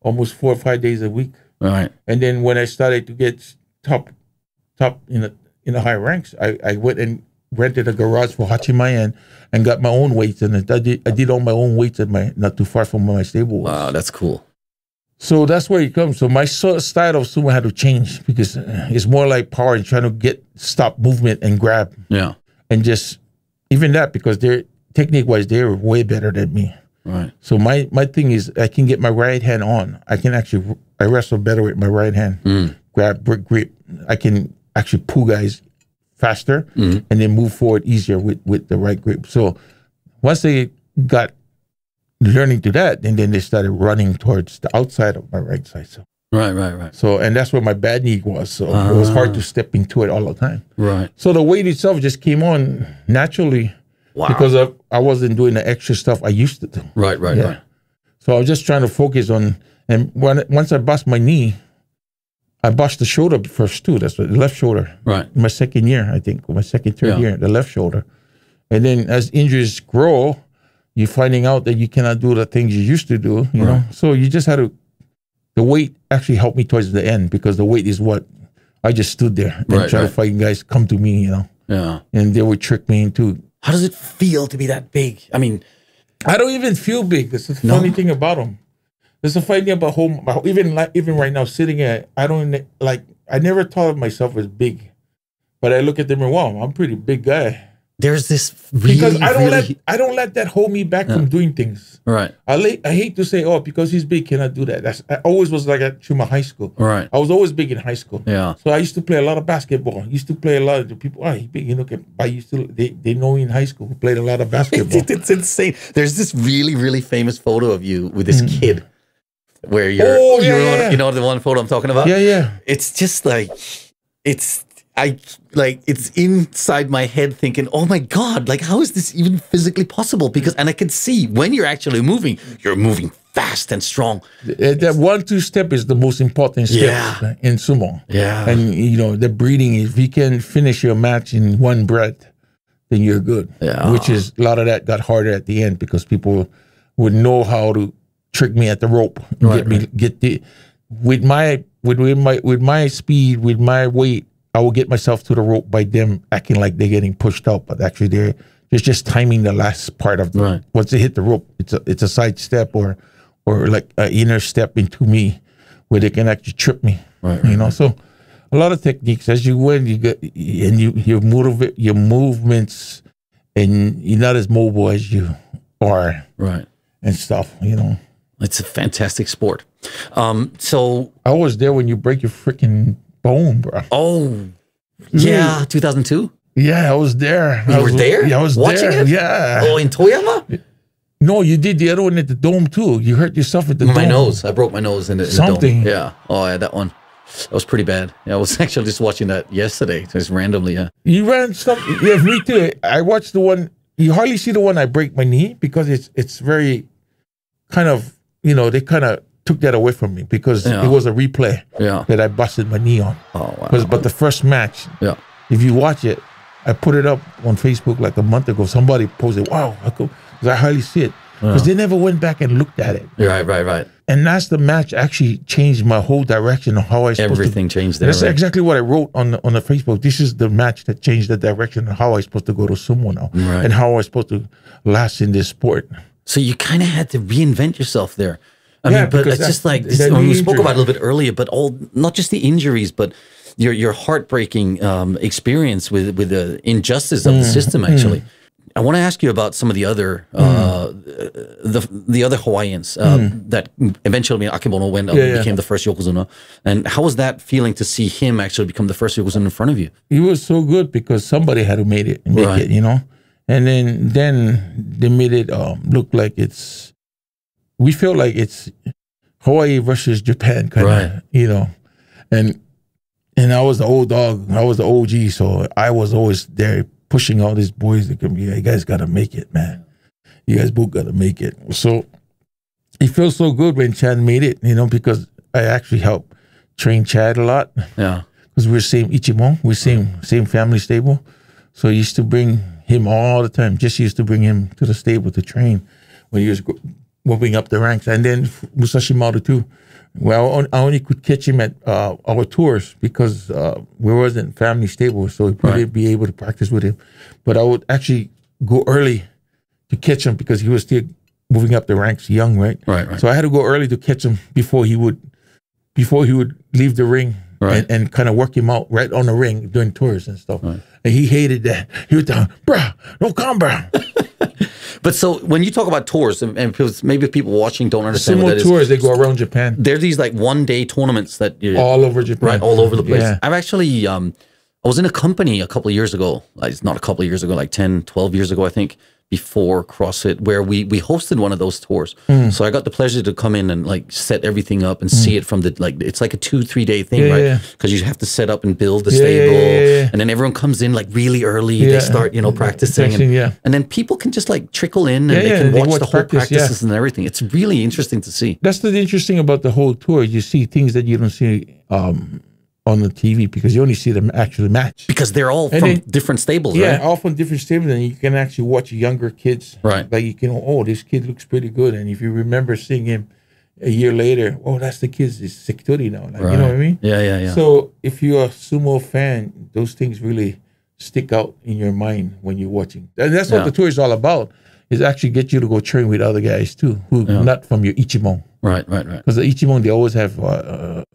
Almost 4 or 5 days a week. All right. And then when I started to get top in the high ranks, I went and rented a garage for Hachimayan and got my own weights, and I did all my own weights at my not too far from where my stable was. Wow, that's cool. So that's where it comes. So my style of sumo had to change because it's more like power and trying to get stop movement and grab. Yeah, and just even that because they're technique-wise they're way better than me. Right. So my thing is I can get my right hand on. I can actually wrestle better with my right hand. Grab grip. I can actually pull guys faster and then move forward easier with the right grip. So once they got learning to that, then they started running towards the outside of my right side. So right. So and that's where my bad knee was. So it was hard to step into it all the time. Right. So the weight itself just came on naturally because I wasn't doing the extra stuff I used to do. Right. So I was just trying to focus on, and once I bust my knee, I bust the shoulder first too. That's the left shoulder. Right. My second year, I think, or my third year, the left shoulder. And then as injuries grow, you're finding out that you cannot do the things you used to do. You know, so you just had to. The weight actually helped me towards the end because the weight is what I just stood there and tried to fight guys come to me. You know. Yeah. And they would trick me into. How does it feel to be that big? I mean, I don't even feel big. That's the funny thing about them. There's the funny thing about even right now, sitting here, I don't, like, I never thought of myself as big. But I look at them and, wow, I'm a pretty big guy. There's this really, because I don't let that hold me back from doing things. Right. I hate to say, oh, because he's big, cannot do that. I always was like that through my high school. Right. I was always big in high school. Yeah. So I used to play a lot of basketball. I used to play a lot of the people, oh, he's big, you know, I used to, they know me in high school, who played a lot of basketball. It's insane. There's this really, really famous photo of you with this kid. Where you're, you know the one photo I'm talking about? Yeah, yeah. It's just like, it's inside my head thinking, oh my God, like how is this even physically possible? Because, and I can see when you're actually moving, you're moving fast and strong. That 1-2 step is the most important step in sumo. Yeah. And you know, the breathing, if you can finish your match in one breath, then you're good. Yeah. Which is, a lot of that got harder at the end because people would know how to trick me at the rope, with my speed, with my weight, I will get myself to the rope by them acting like they're getting pushed out, but actually they're just timing the last part of the once they hit the rope, it's a side step or like an inner step into me where they can actually trip me. Right, you know. So a lot of techniques as you win, you get and your movements and you're not as mobile as you are. Right. And stuff, you know. It's a fantastic sport. So I was there when you break your freaking bone, bro. Oh, yeah, 2002. Yeah, I was there. You were there? Yeah, I was watching it. Yeah. Oh, in Toyama. No, you did the other one at the dome too. You hurt yourself at the dome. My nose. I broke my nose in the dome. Yeah. Oh, yeah, that one. That was pretty bad. Yeah, I was actually just watching that yesterday, just randomly. Yeah. You ran some. Yeah, me too. I watched the one. You hardly see the one I break my knee because it's very kind of, you know, they kind of took that away from me because it was a replay that I busted my knee on. Oh, wow. But the first match, if you watch it, I put it up on Facebook like a month ago. Somebody posted, wow, how cool. I hardly see it because they never went back and looked at it. Right, right, right. And that's the match actually changed my whole direction of how I. Everything changed there. That's right? Exactly what I wrote on the Facebook. This is the match that changed the direction of how I was supposed to go to sumo now, and how I was supposed to last in this sport. So you kind of had to reinvent yourself there. I mean, but it's just like this, we spoke about it a little bit earlier, but all not just the injuries, but your heartbreaking experience with the injustice of the system actually. I want to ask you about some of the other the other Hawaiians that eventually Akebono went up and became the first Yokozuna. And how was that feeling to see him actually become the first Yokozuna in front of you? It was so good because somebody had to make it, you know. And then they made it look like it's. We feel like it's Hawaii versus Japan kind of, you know, and I was the old dog. I was the OG, so I was always there. Pushing all these boys that can be, you guys got to make it, man. You guys both got to make it. So it feels so good when Chad made it, you know, because I actually helped train Chad a lot. Yeah. Because we're same Ichimon, we're same family stable. So I used to bring him all the time. Jesse used to bring him to the stable to train when he was moving up the ranks. And then Musashimaru too. Well, I only could catch him at our tours because we wasn't family stable, so we wouldn't be able to practice with him. But I would actually go early to catch him because he was still moving up the ranks young, right? Right, right. So I had to go early to catch him before he would leave the ring and kind of work him out right on the ring doing tours and stuff. Right. And he hated that. He would tell him, bruh, no come, bruh. But so when you talk about tours, and maybe people watching don't understand what that is. Sumo tours, they go around Japan. There's these like one-day tournaments that you're, all over Japan, right, all over the place. Yeah. I've actually, I was in a company a couple of years ago. It's not a couple of years ago, like 10, 12 years ago, I think, before CrossFit, where we hosted one of those tours. So I got the pleasure to come in and like set everything up and see it from the, like, it's like a 2-3 day thing, right? Because you have to set up and build the stable. And then everyone comes in like really early. They start, you know, practicing. And then people can just like trickle in and they can watch the whole practices and everything. It's really interesting to see. That's the interesting about the whole tour. You see things that you don't see on the TV because you only see them actually match. Because they're all from different stables, right? Yeah, all from different stables, and you can actually watch younger kids. Right. Like you can, oh, this kid looks pretty good. And if you remember seeing him a year later, oh, that's the kid's Sekitori now. Like, you know what I mean? Yeah, yeah, yeah. So if you're a sumo fan, those things really stick out in your mind when you're watching. And that's what the tour is all about, is actually get you to go train with other guys too, who not from your Ichimon. Right, right, right. Because the Ichimon, they always have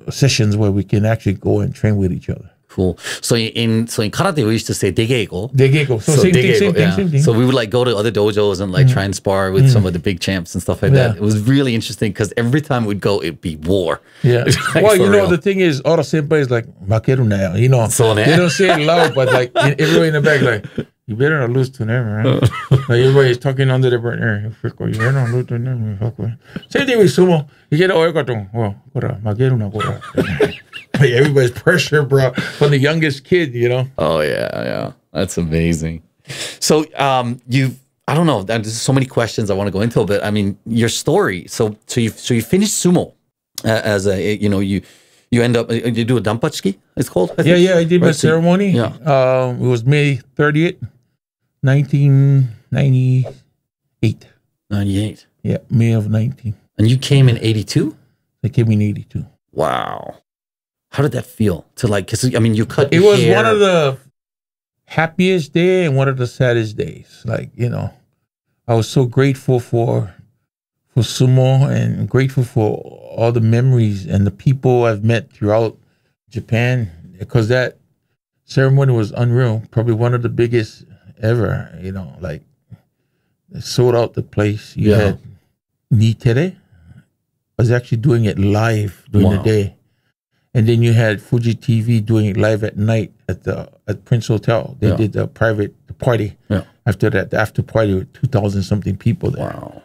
sessions where we can actually go and train with each other. Cool. So in karate, we used to say degego. Degego. So same thing. So we would like go to other dojos and like try and spar with some of the big champs and stuff like that. It was really interesting because every time we'd go, it'd be war. Yeah. Like, well, you know, the thing is, all the senpai is like, makeru na, you know. So they don't say it loud, but like everyone in the back like, you better not lose to them, right? Like everybody's talking under the burner. You better not lose to them. Same thing with sumo. You get like everybody's pressure, bro, from the youngest kid, you know? Oh, yeah, yeah. That's amazing. So I don't know, there's so many questions I want to go into, but I mean, your story. So you finished sumo as a, you know, you end up, you do a danpachiki, it's called? I think. Yeah, yeah, I did my ceremony. Yeah. It was May 30th, 1998. 98. Yeah, May of 19. And you came in 82? I came in 82. Wow. How did that feel to like, cause, I mean, you cut your hair. It was one of the happiest days and one of the saddest days. Like, you know, I was so grateful for sumo and grateful for all the memories and the people I've met throughout Japan, because that ceremony was unreal. Probably one of the biggest ever, you know, like it sold out the place. You had Nitere. I was actually doing it live during the day. And then you had Fuji TV doing it live at night at Prince Hotel. They did the private party. After that, the after party with 2,000-something people there. Wow.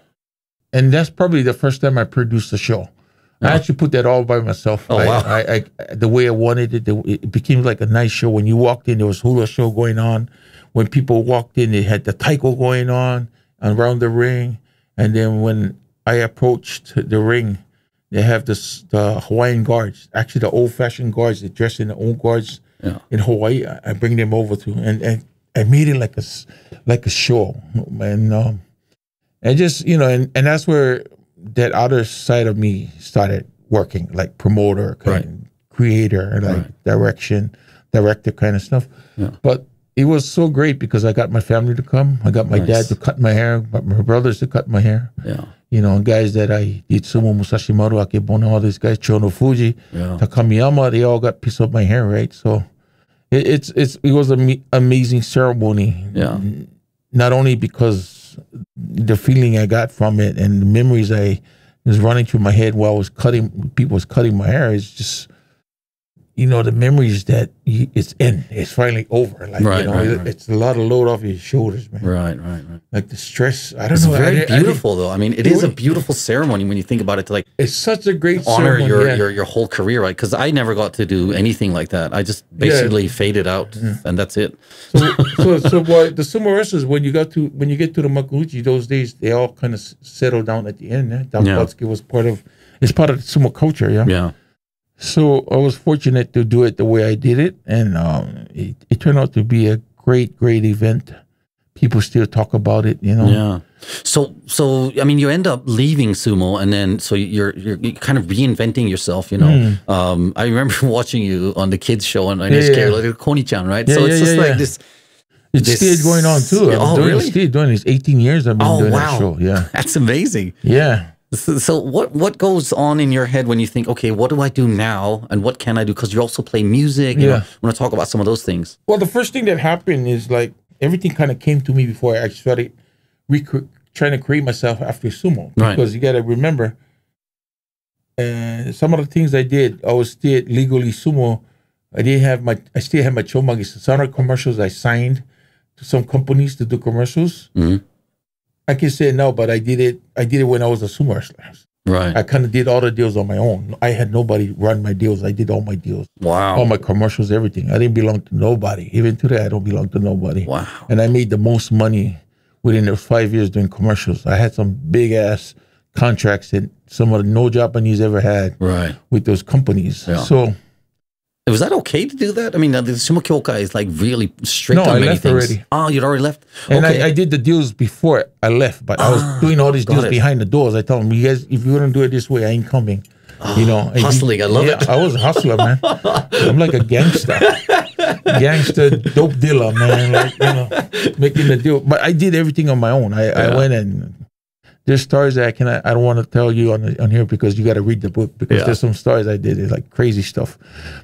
And that's probably the first time I produced a show. I actually put that all by myself. Oh, wow. The way I wanted it, it became like a nice show. When you walked in, there was hula show going on. When people walked in, they had the taiko going on around the ring. And then when I approached the ring, they have this, the Hawaiian guards, actually the old-fashioned guards. They dress in the old guards in Hawaii. I bring them over to, and I made it like a show. And just, you know, and that's where that other side of me started working, like promoter, kind of creator, like director kind of stuff. Yeah. But it was so great because I got my family to come. I got my dad to cut my hair, but my brothers to cut my hair. Yeah. You know, guys that I did, Sumo, Musashimaru, Akebono, all these guys, Chiyonofuji, Takamiyama, they all got pieces of my hair, right? So it was an amazing ceremony. Yeah. Not only because the feeling I got from it and the memories I was running through my head while I was cutting, people was cutting my hair, is just, you know, the memories that it's finally over. Like, you know, it's a lot of load off your shoulders, man. Right. Like the stress, I don't know. It's very beautiful though. I mean, it is a beautiful ceremony when you think about it. Like, it's such a great honor ceremony, your whole career, right? Because I never got to do anything like that. I just basically faded out, and that's it. So the sumo wrestlers, when you get to the makuuchi, those days they all kind of settle down at the end. Dankowski was part of the sumo culture. Yeah. So I was fortunate to do it the way I did it, and it turned out to be a great, great event. People still talk about it, you know. Yeah. So I mean, you end up leaving sumo, and then so you're kind of reinventing yourself, you know. I remember watching you on the kids show on NHK, like Koni-chan, right? Yeah, so it's just like this. It's still going on too. I'm still doing this. 18 years I've been doing that show. Yeah, that's amazing. Yeah. So what goes on in your head when you think, okay, what do I do now and what can I do? Because you also play music. You know, I want to talk about some of those things. Well, the first thing that happened is like everything kind of came to me before I actually started trying to create myself after sumo. Because you got to remember, some of the things I did, I was still legally sumo. I still had my chomagi. Some of the commercials I signed to some companies to do commercials. I can say no, but I did it when I was a sumo wrestler. Right. I kind of did all the deals on my own. I had nobody run my deals. I did all my deals. Wow. All my commercials, everything. I didn't belong to nobody. Even today, I don't belong to nobody. Wow. And I made the most money within those 5 years doing commercials. I had some big-ass contracts that some of the no Japanese ever had with those companies. Yeah. So was that okay to do that? I mean, the Sumo Kyokai is like really strict on many things. No, I left already. Oh, you'd already left? And okay. I did the deals before I left, but I was doing all these deals behind the doors. I told them, you guys, if you wouldn't do it this way, I ain't coming. You know, hustling, I love it. I was a hustler, man. I'm like a gangster. Dope dealer, man. Like, you know, making the deal. But I did everything on my own. I went and... There's stories that I don't want to tell you on here because you got to read the book, because there's some stories I did. It's like crazy stuff.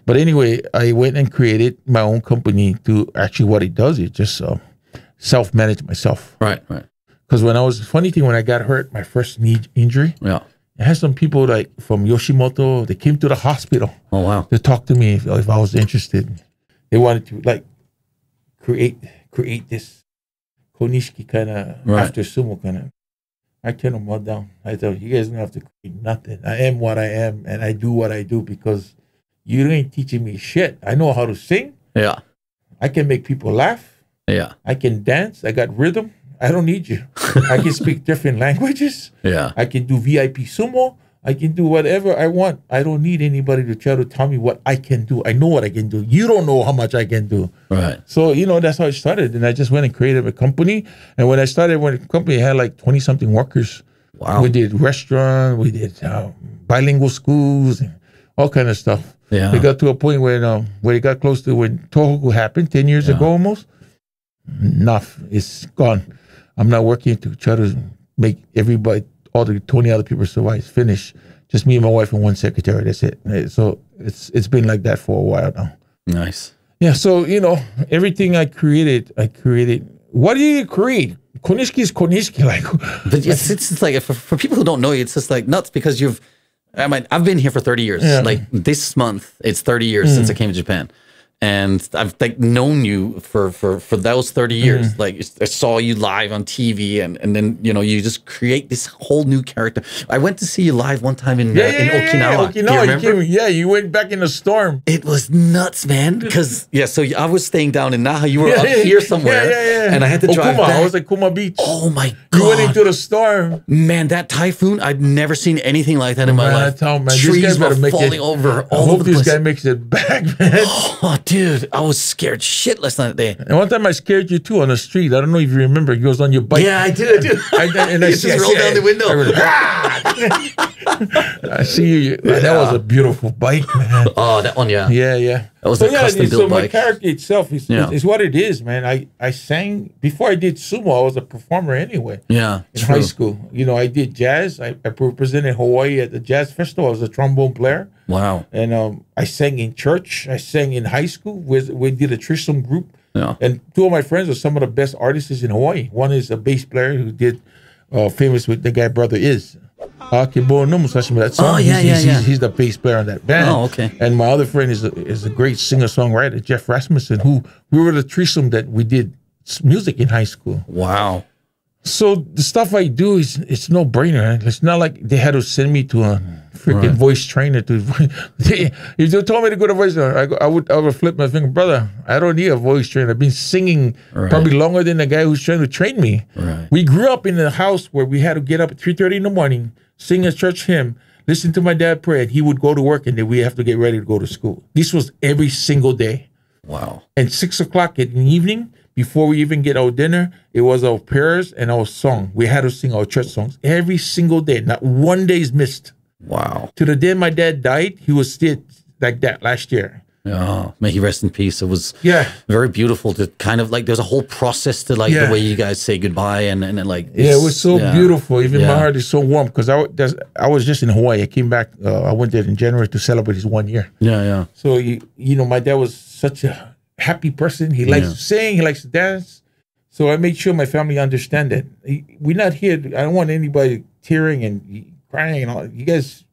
But anyway, I went and created my own company to actually what it does is just self-manage myself. Right. Because when I was, funny thing, when I got hurt, my first knee injury, I had some people like from Yoshimoto, they came to the hospital. Oh, wow. They talked to me if I was interested. They wanted to like create this Konishiki kind of after sumo kind of. I turned them all down. I thought, you guys don't have to create nothing. I am what I am, and I do what I do because you ain't teaching me shit. I know how to sing. Yeah. I can make people laugh. Yeah. I can dance. I got rhythm. I don't need you. I can speak different languages. Yeah. I can do VIP sumo. I can do whatever I want. I don't need anybody to try to tell me what I can do. I know what I can do. You don't know how much I can do. Right. So, you know, that's how it started. And I just went and created a company. And when I started, the company had like 20-something workers. Wow. We did restaurant. We did bilingual schools and all kind of stuff. Yeah. We got to a point where it got close to when Tohoku happened 10 years ago almost. Enough. It's gone. I'm not working to try to make everybody... all the 20 other people survived, finished. Just me and my wife and one secretary, that's it. So it's been like that for a while now. Nice. Yeah, so, you know, everything I created. What do you create? Konishiki is Konishiki. Like, but it's like, for people who don't know you, it's just like nuts because you've, I mean, I've been here for 30 years. Yeah. Like this month, it's 30 years since I came to Japan. and I've like known you for those 30 years. Mm. Like I saw you live on TV, and then you know you just create this whole new character. I went to see you live one time in Okinawa. Yeah, Okinawa. You went back in a storm. It was nuts, man. Because yeah, so I was staying down in Naha. You were up here somewhere, and I had to drive back. I was at Kuma Beach. Oh my god! You went into the storm, man. That typhoon. I've never seen anything like that in my life. Trees were falling over all over the place. I hope this guy makes it back, man. Oh, dude, I was scared shitless that day. And one time I scared you too on the street. I don't know if you remember. He was on your bike. Yeah, I did. I just rolled down the window. I see you. Yeah. That was a beautiful bike, man. Oh, that one, yeah. Yeah, yeah. That was a custom built bike. So my character itself is what it is, man. I sang before I did sumo. I was a performer anyway. Yeah, in high school, you know, I did jazz. I represented Hawaii at the jazz festival. I was a trombone player. Wow. And I sang in church. I sang in high school. We did a threesome group. Yeah. And two of my friends are some of the best artists in Hawaii. One is a bass player who did famous with the guy brother is Akebono Musashimaru. That song. Oh, yeah, he's the bass player on that band. Oh, okay. And my other friend is a great singer-songwriter, Jeff Rasmussen, who we were the threesome that we did music in high school. Wow. So the stuff I do it's no brainer. It's not like they had to send me to a freaking voice trainer to. If they told me to go to voice trainer, I would flip my finger, brother. I don't need a voice trainer. I've been singing probably longer than the guy who's trying to train me. Right. We grew up in a house where we had to get up at 3:30 in the morning, sing a church hymn, listen to my dad pray, and he would go to work, and then we have to get ready to go to school. This was every single day. Wow. And 6 o'clock in the evening. Before we even get our dinner, it was our prayers and our song. We had to sing our church songs every single day. Not one day is missed. Wow. To the day my dad died, he was still like that last year. Oh, may he rest in peace. It was very beautiful to kind of like, there's a whole process to like the way you guys say goodbye and like. Yeah, it was so beautiful. Even my heart is so warm because I was just in Hawaii. I came back. I went there in January to celebrate his 1 year. Yeah, yeah. So, you know, my dad was such a happy person. He likes to sing, he likes to dance. So I made sure my family understand that we're not here. I don't want anybody tearing and crying and all. You guys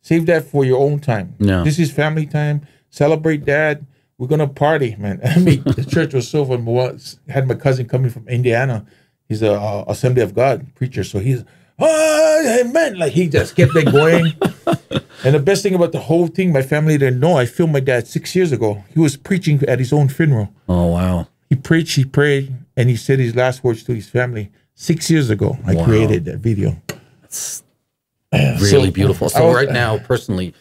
save that for your own time. No. This is family time. Celebrate that. We're gonna party, man. I mean, the church was so fun. I had my cousin coming from Indiana. He's a Assembly of God preacher, so he's amen. Like he just kept that going. And the best thing about the whole thing, my family didn't know. I filmed my dad 6 years ago. He was preaching at his own funeral. Oh, wow. He preached, he prayed, and he said his last words to his family 6 years ago. I created that video. That's really beautiful. So right now, personally,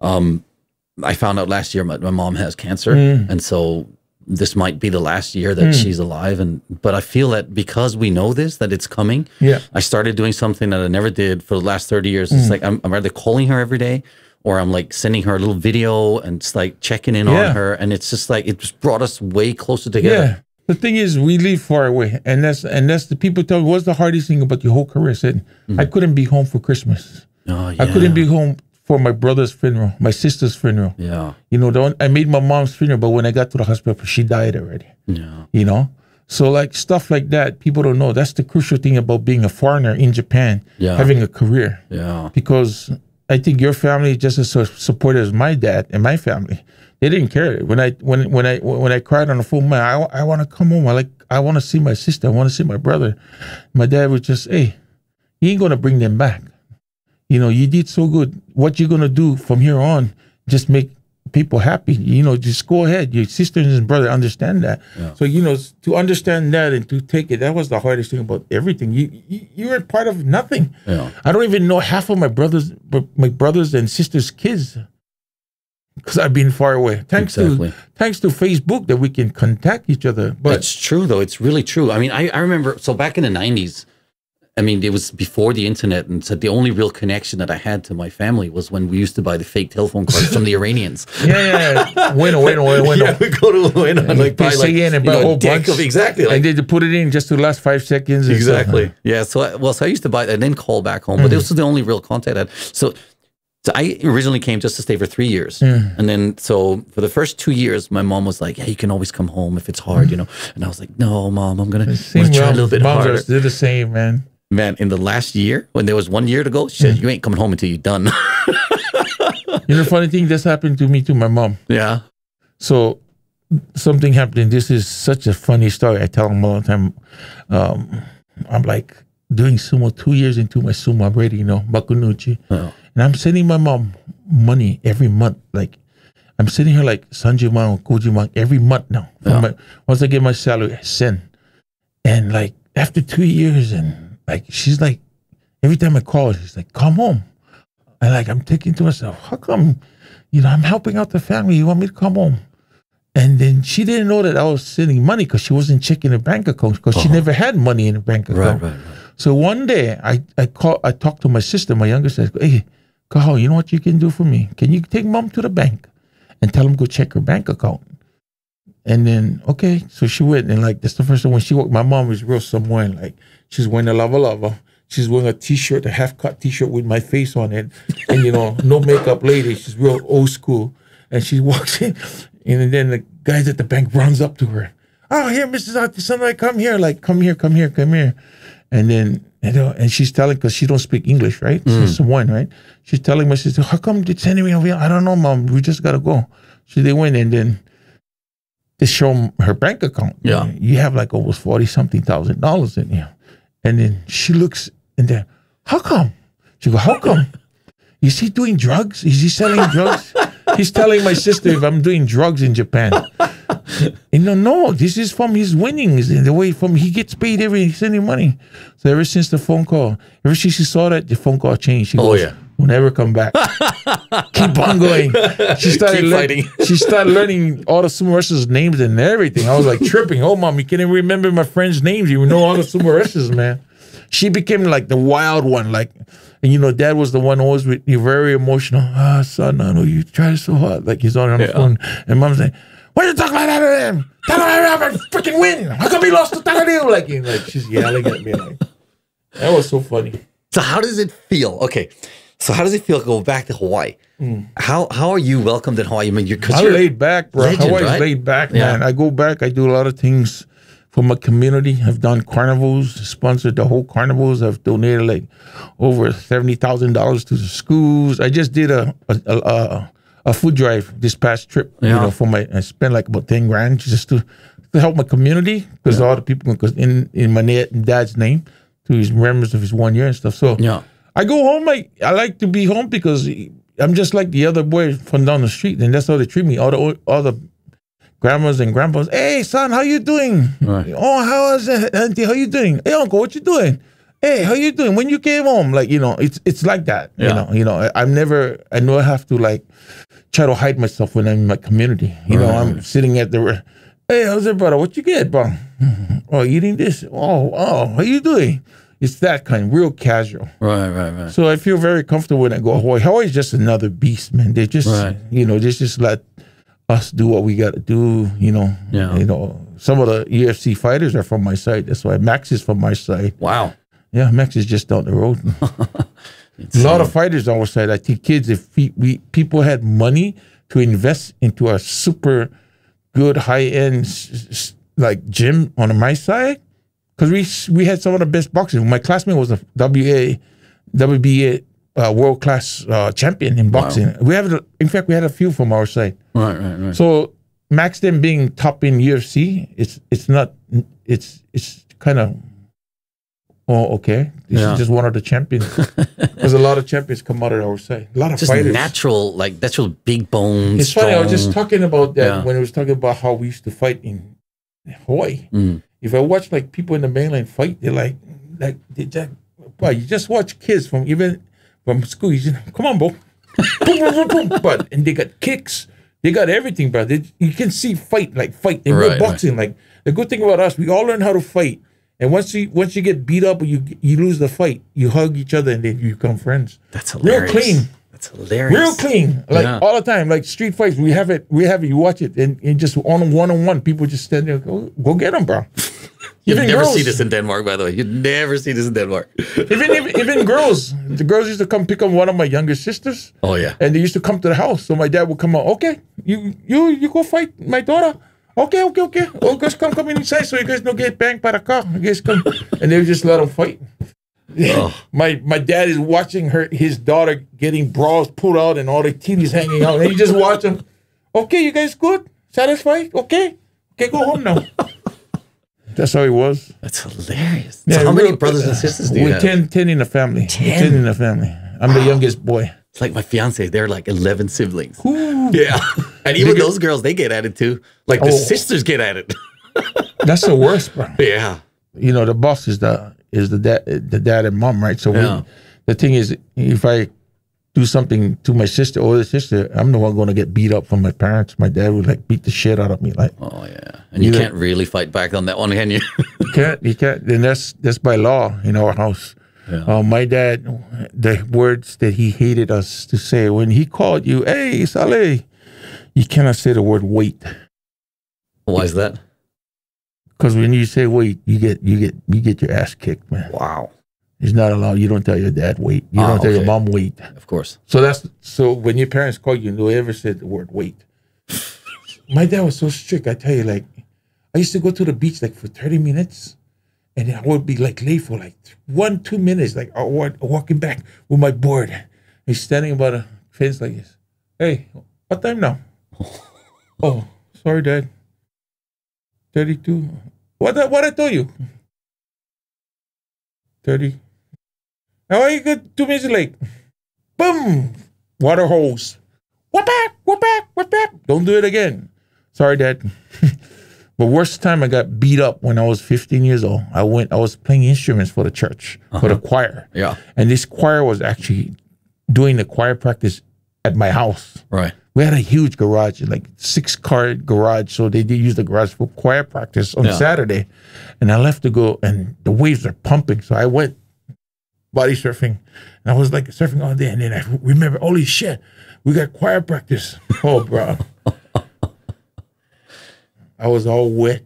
I found out last year my mom has cancer. Mm. And so this might be the last year that she's alive. But I feel that because we know this, that it's coming. Yeah. I started doing something that I never did for the last 30 years. It's like I'm either calling her every day or I'm like sending her a little video and it's like checking in on her. And it's just like, it just brought us way closer together. Yeah. The thing is, we live far away. And that's the people tell me, what's the hardest thing about your whole career? I said, I couldn't be home for Christmas. Oh, yeah. I couldn't be home for my brother's funeral, my sister's funeral. Yeah. You know, I made my mom's funeral, but when I got to the hospital, she died already. Yeah. You know? So like stuff like that, people don't know. That's the crucial thing about being a foreigner in Japan, having a career. Yeah. Because I think your family is just as supportive as my dad and my family. They didn't care. When I cried on the phone, man, I want to come home. I want to see my sister. I want to see my brother. My dad was just, hey, you ain't going to bring them back. You know, you did so good. What you're going to do from here on, just make people happy. You know, just go ahead. Your sisters and brother understand that. Yeah. So, you know, to understand that and to take it, that was the hardest thing about everything. You were part of nothing. Yeah. I don't even know half of my brothers and sisters' kids because I've been far away. Thanks to Facebook that we can contact each other. But that's true, though. It's really true. I mean, I remember, so back in the 90s, I mean, it was before the internet, and so the only real connection that I had to my family was when we used to buy the fake telephone cards from the Iranians. Yeah. Win. Yeah, we go to win and like buy like in and buy a whole bunch of and they put it in just to the last 5 seconds. Exactly. Yeah. So I used to buy that and then call back home, but this was the only real contact I had. So I originally came just to stay for 3 years. Yeah. And then, so for the first 2 years, my mom was like, yeah, you can always come home if it's hard, you know? And I was like, no, mom, I'm going to try a little bit harder. Moms are the same, man. Man, in the last year, when there was 1 year to go, she said, you ain't coming home until you're done. You know, funny thing, this happened to me, to my mom. Yeah. So something happened. This is such a funny story. I tell them all the time. I'm like doing sumo 2 years into my sumo already, you know, Bakunuchi. Oh. And I'm sending my mom money every month. Like I'm sending her like Sanjiman or Kojiman every month now. Oh. Once I get my salary, I send. And like after 2 years, and like she's like, every time I call her, she's like, come home. And like I'm thinking to myself, how come, you know, I'm helping out the family, you want me to come home? And then she didn't know that I was sending money because she wasn't checking her bank account because she never had money in her bank account. Right. So one day I talked to my sister, my younger sister, hey, Kaho, you know what you can do for me? Can you take mom to the bank and tell them go check her bank account? And then, okay, so she went, and like, that's the first time when she walked, my mom was real Samoan, like, she's wearing a lava-lava. She's wearing a t-shirt, a half-cut t-shirt with my face on it. And, you know, no makeup lady. She's real old school. And she walks in. And then the guys at the bank runs up to her. Oh, here, Mrs. Artisanai, come here. Like, come here, come here, come here. And then, you know, and she's telling, because she don't speak English, right? Mm. She's someone, right? She's telling my sister, how come they're sending me over here? I don't know, Mom. We just got to go. So they went, and then they show them her bank account. Yeah. You have like almost 40-something thousand dollars in here. And then she looks, and then, how come? She goes, how come? Is he doing drugs? Is he selling drugs? He's telling my sister if I'm doing drugs in Japan. You know, no, this is from his winnings. The way from he gets paid every, he's sending money. So ever since the phone call, ever since she saw that, the phone call changed. She goes, oh, yeah. We'll never come back. Keep on going. She started fighting. She started learning all the sumo wrestlers' names and everything. I was like tripping. Oh, Mom, you can't even remember my friends' names. You know all the sumo wrestlers, man. She became like the wild one. Like, and you know, Dad was the one always with you, very emotional. Ah, son, I know you tried so hard. Like he's on the phone, and Mom's like, "Why are you talking like that to him? Tell him I freaking win. How come he lost to Takanoumi?" Like, you know, like she's yelling at me. Like that was so funny. So how does it feel? Okay. So how does it feel to go back to Hawaii? Mm. How are you welcomed in Hawaii? I mean, you're laid back, bro. Legend, Hawaii's right? Laid back, man. Yeah. I go back. I do a lot of things for my community. I've done carnivals, sponsored the whole carnivals. I've donated like over $70,000 to the schools. I just did a food drive this past trip. Yeah. You know, for my I spent like about 10 grand just to help my community because all the people in my dad's name to his remembrance of his 1 year and stuff. So yeah. I go home, I like to be home because I'm just like the other boy from down the street, and that's how they treat me. All the grandmas and grandpas, hey, son, how you doing? Right. Oh, how is it, auntie, how you doing? Hey, uncle, what you doing? Hey, how you doing? When you came home? Like, you know, it's like that, yeah. You know, I know I have to like try to hide myself when I'm in my community. You know, I'm sitting at the, hey, how's it, brother? What you get, bro? Oh, eating this? Oh, how you doing? It's that kind, real casual. Right. So I feel very comfortable when I go to Hawaii. Hawaii's just another beast, man. They just, you know, they just let us do what we got to do, you know. Yeah. You know, some of the UFC fighters are from my side. That's why Max is from my side. Wow. Yeah, Max is just down the road. A lot of fighters on our side. I think kids, if people had money to invest into a super good high-end like gym on my side, because we had some of the best boxers. My classmate was a WBA world-class champion in boxing. Wow. In fact, we had a few from our side. Right. So Max then being top in UFC, it's kind of, oh, okay. This is just one of the champions. There's a lot of champions come out of our side. A lot of just fighters. Natural big bones. It's funny, I was just talking about that when I was talking about how we used to fight in Hawaii. Mm. If I watch like people in the mainland fight, they're like you just watch kids from school. You know, come on, bro. And they got kicks, they got everything, bro. You can see fight. They were boxing. Like the good thing about us, we all learn how to fight. And once you get beat up or you lose the fight, you hug each other and then you become friends. That's hilarious. Real clean. That's hilarious. Real clean, all the time, like street fights. We have it. You watch it, and just on one-on-one, people just stand there. And go get them, bro. You'd never see this in Denmark, by the way. You'd never see this in Denmark. even girls. The girls used to come pick up one of my younger sisters. Oh, yeah. And they used to come to the house. So my dad would come out, okay, you go fight my daughter. Okay. Oh, guys, come inside so you guys don't get banged by the car. You guys come. And they would just let them fight. Oh. My dad is watching his daughter getting bras pulled out and all the titties hanging out. And he just watch them. Okay, you guys good? Satisfied? Okay. Okay, go home now. That's how it was. That's hilarious. Yeah, so how many brothers and sisters do you have? 10 in the family. 10 in the family. I'm the youngest boy. It's like my fiance. They're like 11 siblings. Ooh. Yeah. And even those girls, they get at it too. Like the sisters get at it. That's the worst, bro. Yeah. You know, the boss is the dad and mom, right? So yeah. The thing is, if I do something to my sister or the sister, I'm the one going to get beat up from my parents. My dad would like beat the shit out of me. Like, oh yeah. And you can't really fight back on that one, can you? You can't. You can't. And that's by law in our house. Yeah. My dad, the words that he hated us to say when he called you, hey, Saleh, you cannot say the word wait. Why is that? Because when you say wait, you get your ass kicked, man. Wow. It's not allowed. You don't tell your dad wait. You don't tell your mom wait. Of course. So so when your parents call you, no one ever said the word wait. My dad was so strict. I tell you, like, I used to go to the beach like for 30 minutes. And I would be like late for like 1-2 minutes, like walking back with my board. He's standing about a fence like this. Hey, what time now? Oh, sorry, Dad. 32. What I told you? 30. How are you good? 2 minutes late. Boom! Water hose. What back? Don't do it again. Sorry, Dad. But worst time I got beat up when I was 15 years old. I was playing instruments for the church, for the choir. Yeah. And this choir was actually doing the choir practice at my house. Right. We had a huge garage, like 6-car garage. So they did use the garage for choir practice on Saturday. And I left to go and the waves are pumping. So I went body surfing and I was like surfing all day. And then I remember, holy shit, we got choir practice. Oh, bro. I was all wet,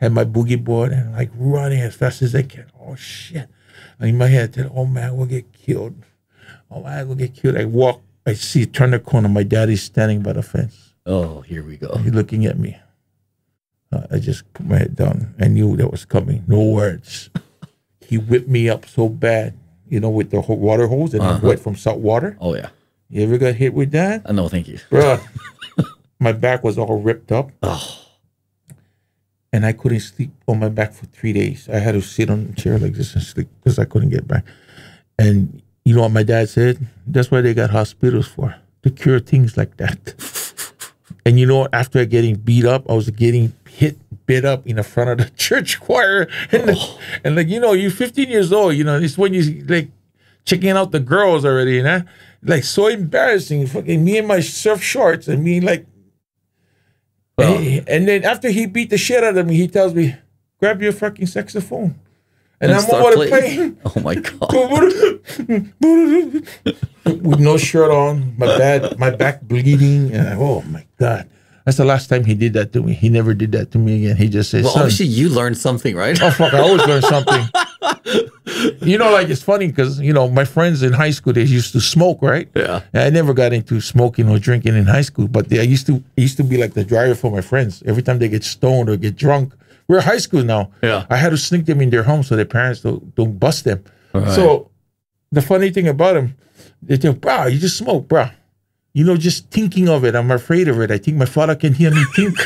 had my boogie board and like running as fast as I can. Oh shit. And in my head I said, oh man, we'll get killed. Oh man, we'll get killed. I walk, I see, turn the corner, my daddy's standing by the fence. Oh, here we go. He's looking at me. I just put my head down. I knew that was coming. No words. He whipped me up so bad, you know, with the water hose and I'm wet from salt water. Oh yeah. You ever got hit with that? No, thank you. Bruh. My back was all ripped up. Oh. And I couldn't sleep on my back for 3 days. I had to sit on a chair like this and sleep because I couldn't get back. And you know what my dad said? That's why they got hospitals for, to cure things like that. And you know what? After getting beat up, I was getting bit up in the front of the church choir. And, and like, you know, you're 15 years old, you know, it's when you like checking out the girls already, you know? Like so embarrassing. Fucking me in my surf shorts and me like, and then after he beat the shit out of me, he tells me, grab your fucking saxophone. And I'm over playing. Oh my God. With no shirt on, my back bleeding. And oh my God. That's the last time he did that to me. He never did that to me again. He just says, well, obviously you learned something, right? Oh fuck, I always learn something. You know, like it's funny because, you know, my friends in high school, they used to smoke, right? Yeah. And I never got into smoking or drinking in high school, but I used to be like the driver for my friends. Every time they get stoned or get drunk, we're in high school now. Yeah. I had to sneak them in their home so their parents don't bust them. Right. So the funny thing about them, they think, bro, you just smoke, bro. You know, just thinking of it, I'm afraid of it. I think my father can hear me think.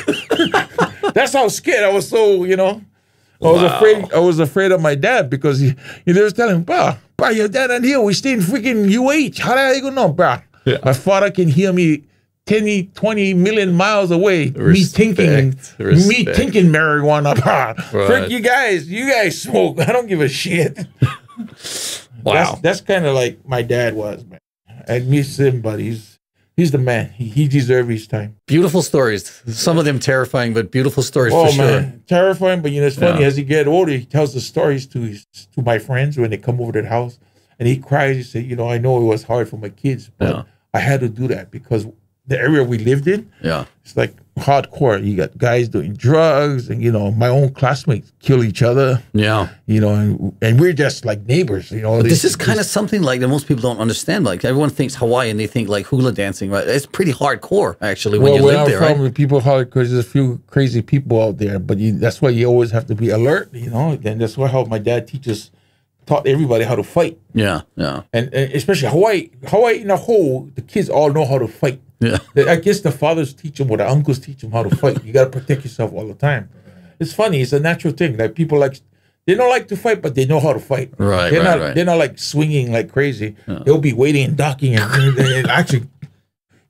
That's how scared I was. So, you know, I was afraid of my dad because he was telling him, bah, your dad and here, we stay in freaking UH. How the hell you gonna know, bah? Yeah. My father can hear me 10, 20 million miles away. Me thinking marijuana, bah. Right. Frick, you guys smoke. I don't give a shit. Wow. That's kind of like my dad was, man. I miss him, but he's the man. He deserves his time. Beautiful stories. Some of them terrifying, but beautiful stories for sure. Oh, man. Terrifying, but you know, it's funny. Yeah. As he gets older, he tells the stories to my friends when they come over to the house. And he cries. He said, you know, I know it was hard for my kids, but I had to do that because the area we lived in, it's like hardcore. You got guys doing drugs and, you know, my own classmates kill each other. Yeah. You know, and we're just like neighbors, you know. But this is kind of something like that most people don't understand. Like everyone thinks Hawaii and they think like hula dancing, right? It's pretty hardcore actually when you live there, right? Well, people hardcore, there's a few crazy people out there, but that's why you always have to be alert, you know. And that's why how my dad teaches taught everybody how to fight. Yeah, yeah. And especially Hawaii in a whole, the kids all know how to fight. Yeah. I guess the fathers teach them or the uncles teach them how to fight. You got to protect yourself all the time. It's funny. It's a natural thing. Like people like, they don't like to fight, but they know how to fight. Right, right. They're not like swinging like crazy. Yeah. They'll be waiting and ducking and actually,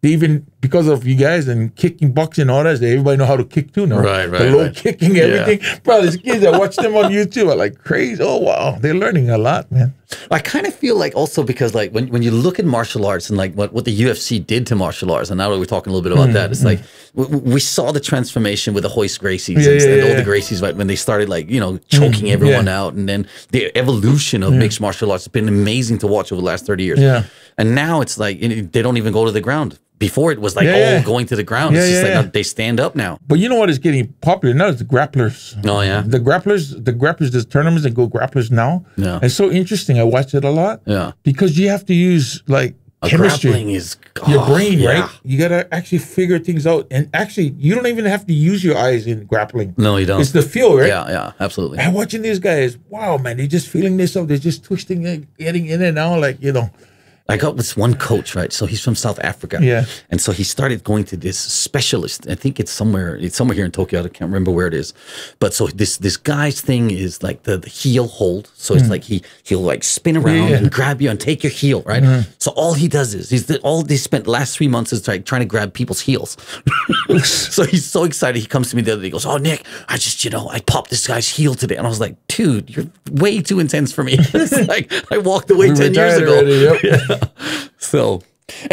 they even because of you guys and kicking, boxing, all that, everybody know how to kick too now. Right, right. The low kicking, everything. Yeah. Bro, these kids, I watch them on YouTube. I like crazy. Oh wow, they're learning a lot, man. I kind of feel like also because like when you look at martial arts and like what the UFC did to martial arts, and now that we're talking a little bit about that, it's like we saw the transformation with the Royce Gracies and all the Gracies, right, when they started like, you know, choking everyone out, and then the evolution of mixed martial arts has been amazing to watch over the last 30 years. Yeah. And now it's like they don't even go to the ground. Before it was like all going to the ground. It's just like they stand up now. But you know what is getting popular now is the grapplers. Oh yeah, the grapplers. There's tournaments that go grapplers now. Yeah, it's so interesting. I watch it a lot. Yeah, because you have to use like chemistry. Grappling is your brain, right? You gotta actually figure things out, and actually you don't even have to use your eyes in grappling. No, you don't. It's the feel, right? Yeah, yeah, absolutely. And watching these guys, wow, man, they're just feeling this up. They're just twisting and getting in and out, like, you know. I got this one coach, right? So he's from South Africa. Yeah. And so he started going to this specialist. I think it's somewhere here in Tokyo. I can't remember where it is. But so this guy's thing is like the heel hold. So it's like he'll like spin around and grab you and take your heel, right? So all he does is all they spent the last 3 months is like trying to grab people's heels. So he's so excited. He comes to me the other day, he goes, "Oh Nick, I just, you know, I popped this guy's heel today." And I was like, "Dude, you're way too intense for me." It's like I walked away 10 years ago. Already, yep. So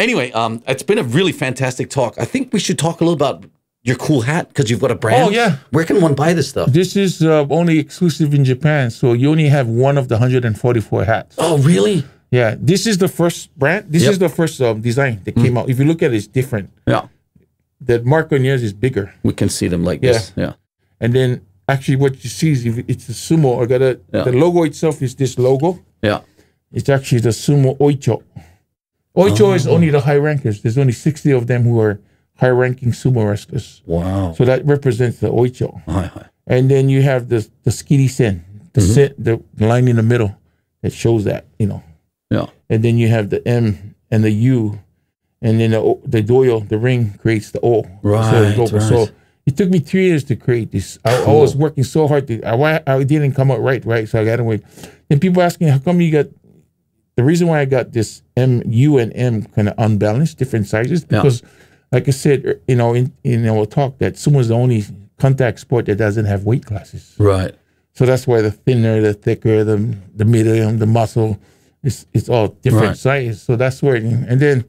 anyway, it's been a really fantastic talk. I think we should talk a little about your cool hat, because you've got a brand. Oh, yeah. Where can one buy this stuff? This is only exclusive in Japan, so you only have one of the 144 hats. Oh, really? Yeah. This is the first brand. This is the first design that came out. If you look at it, it's different. Yeah. That mark on yours is bigger. We can see them like this. Yeah. And then actually what you see is it's the sumo. I got the logo itself is this logo. Yeah. It's actually the sumo oicho. Oicho is only the high rankers. There's only 60 of them who are high-ranking sumo wrestlers. Wow! So that represents the oicho. And then you have the skiri sen, the line in the middle that shows that, you know. Yeah. And then you have the M and the U, and then the doyo, the ring creates the O. Right. So it took me 3 years to create this. I was working so hard. I didn't come out right. So I got to wait. And people asking, how come you got? The reason why I got this M, U, and M kind of unbalanced, different sizes, because, like I said, you know, in our talk, that sumo is the only contact sport that doesn't have weight classes. Right. So that's why the thinner, the thicker, the medium, the muscle, it's all different sizes. So that's where. And then,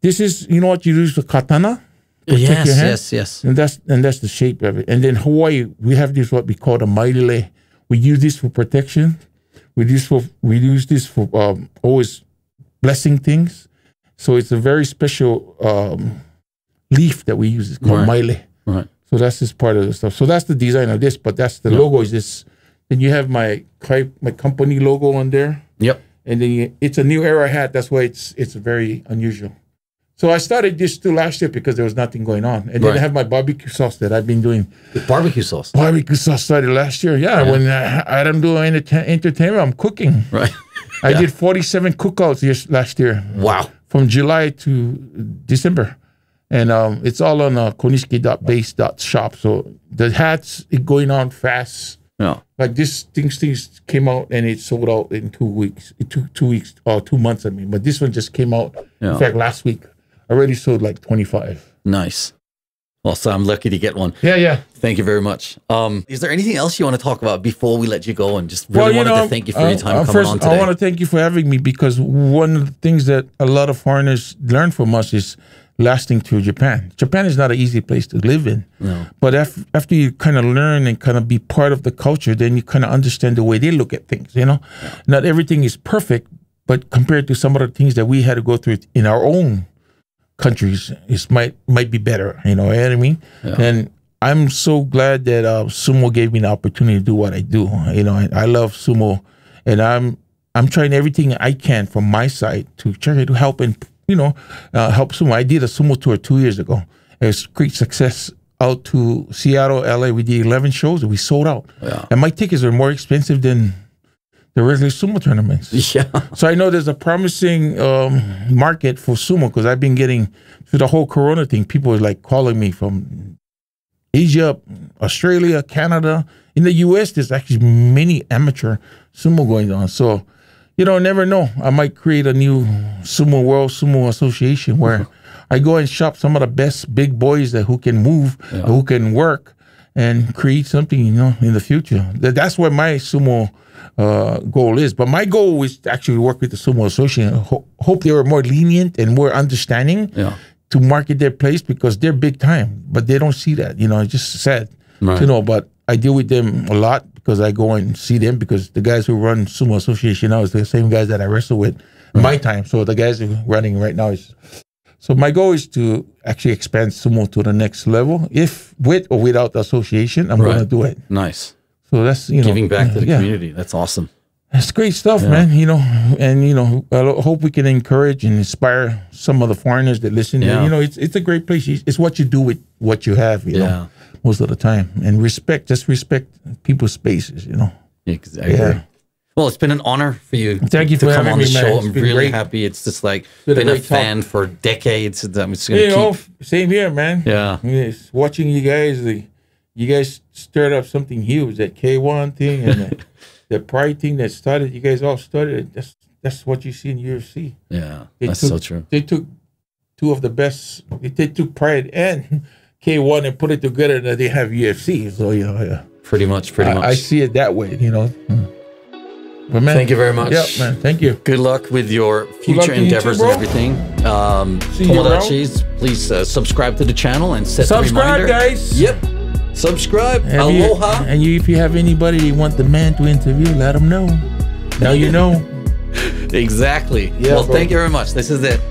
this is, you know what you use, the katana. Yes, your hand, yes. And that's the shape of it. And then Hawaii, we have this what we call the maile. We use this for protection. We use this for always blessing things. So it's a very special leaf that we use. It's called maile. Right. So that's just part of the stuff. So that's the design of this, but that's the logo is this. Then you have my company logo on there. Yep. And then it's a new era hat. That's why it's very unusual. So I started this too last year because there was nothing going on. And then I have my barbecue sauce that I've been doing. The barbecue sauce? Barbecue sauce started last year. Yeah, when I don't do entertainment, I'm cooking. Right. I did 47 cookouts last year. Wow. From July to December. And it's all on konishiki.base.shop. So the hats, it's going on fast. Yeah. Like this, things came out and it sold out in 2 weeks. It took 2 weeks, or 2 months, I mean. But this one just came out, in fact, last week. Already sold like 25. Nice. Well, so I'm lucky to get one. Yeah, yeah. Thank you very much. Is there anything else you want to talk about before we let you go? And just really wanted to thank you for your time coming on today. I want to thank you for having me, because one of the things that a lot of foreigners learn from us is lasting through Japan. Japan is not an easy place to live in. No. But after you kind of learn and kind of be part of the culture, then you kind of understand the way they look at things, you know? Not everything is perfect, but compared to some of the things that we had to go through in our own countries, it might be better, you know what I mean? Yeah. And I'm so glad that sumo gave me the opportunity to do what I do, you know. And I love sumo, and I'm trying everything I can from my side to try to help and, you know, help sumo. I did a sumo tour 2 years ago. It was great success out to Seattle, LA. We did 11 shows and we sold out. Yeah. And my tickets are more expensive than the regular sumo tournaments. Yeah. So I know there's a promising market for sumo, because I've been getting, through the whole corona thing, people are like calling me from Asia, Australia, Canada. In the US, there's actually many amateur sumo going on. So, you know, never know. I might create a new sumo world, sumo association, where I go and shop some of the best big boys that who can move, who can work, and create something, you know, in the future. That's where my sumo goal is. But my goal is to actually work with the sumo association. Hope they were more lenient and more understanding to market their place, because they're big time, but they don't see that. You know, it's just sad to know. But I deal with them a lot, because I go and see them, because the guys who run sumo association now is the same guys that I wrestle with my time. So the guys who are running right now is. So my goal is to actually expand sumo to the next level. If with or without the association, I'm going to do it. Nice. So that's, you know, giving back to the community. That's awesome. That's great stuff, man. You know, and you know, I hope we can encourage and inspire some of the foreigners that listen. And, you know, it's a great place. It's what you do with what you have. You know, most of the time, and respect. Just respect people's spaces. You know. Exactly. Yeah. Well, it's been an honor for you. Thank you for coming on the show. I'm really happy. It's just like been a fan for decades. I'm just gonna keep... Same here, man. Yeah. I mean, it's watching you guys. You guys stirred up something huge. That K1 thing and the Pride thing that started. You guys all started. That's what you see in UFC. Yeah, that's so true. They took two of the best. They took Pride and K1 and put it together, and they have UFC. So you know, pretty much. I see it that way. You know. But man, thank you very much. Yeah, man. Thank you. Good luck with your future endeavors and everything. Tomodachi, please subscribe to the channel and set the reminder. Subscribe, guys. Yep. Subscribe. And aloha. If you have anybody you want the man to interview, let them know. Now you know. Exactly. Yeah, well, thank you very much. This is it.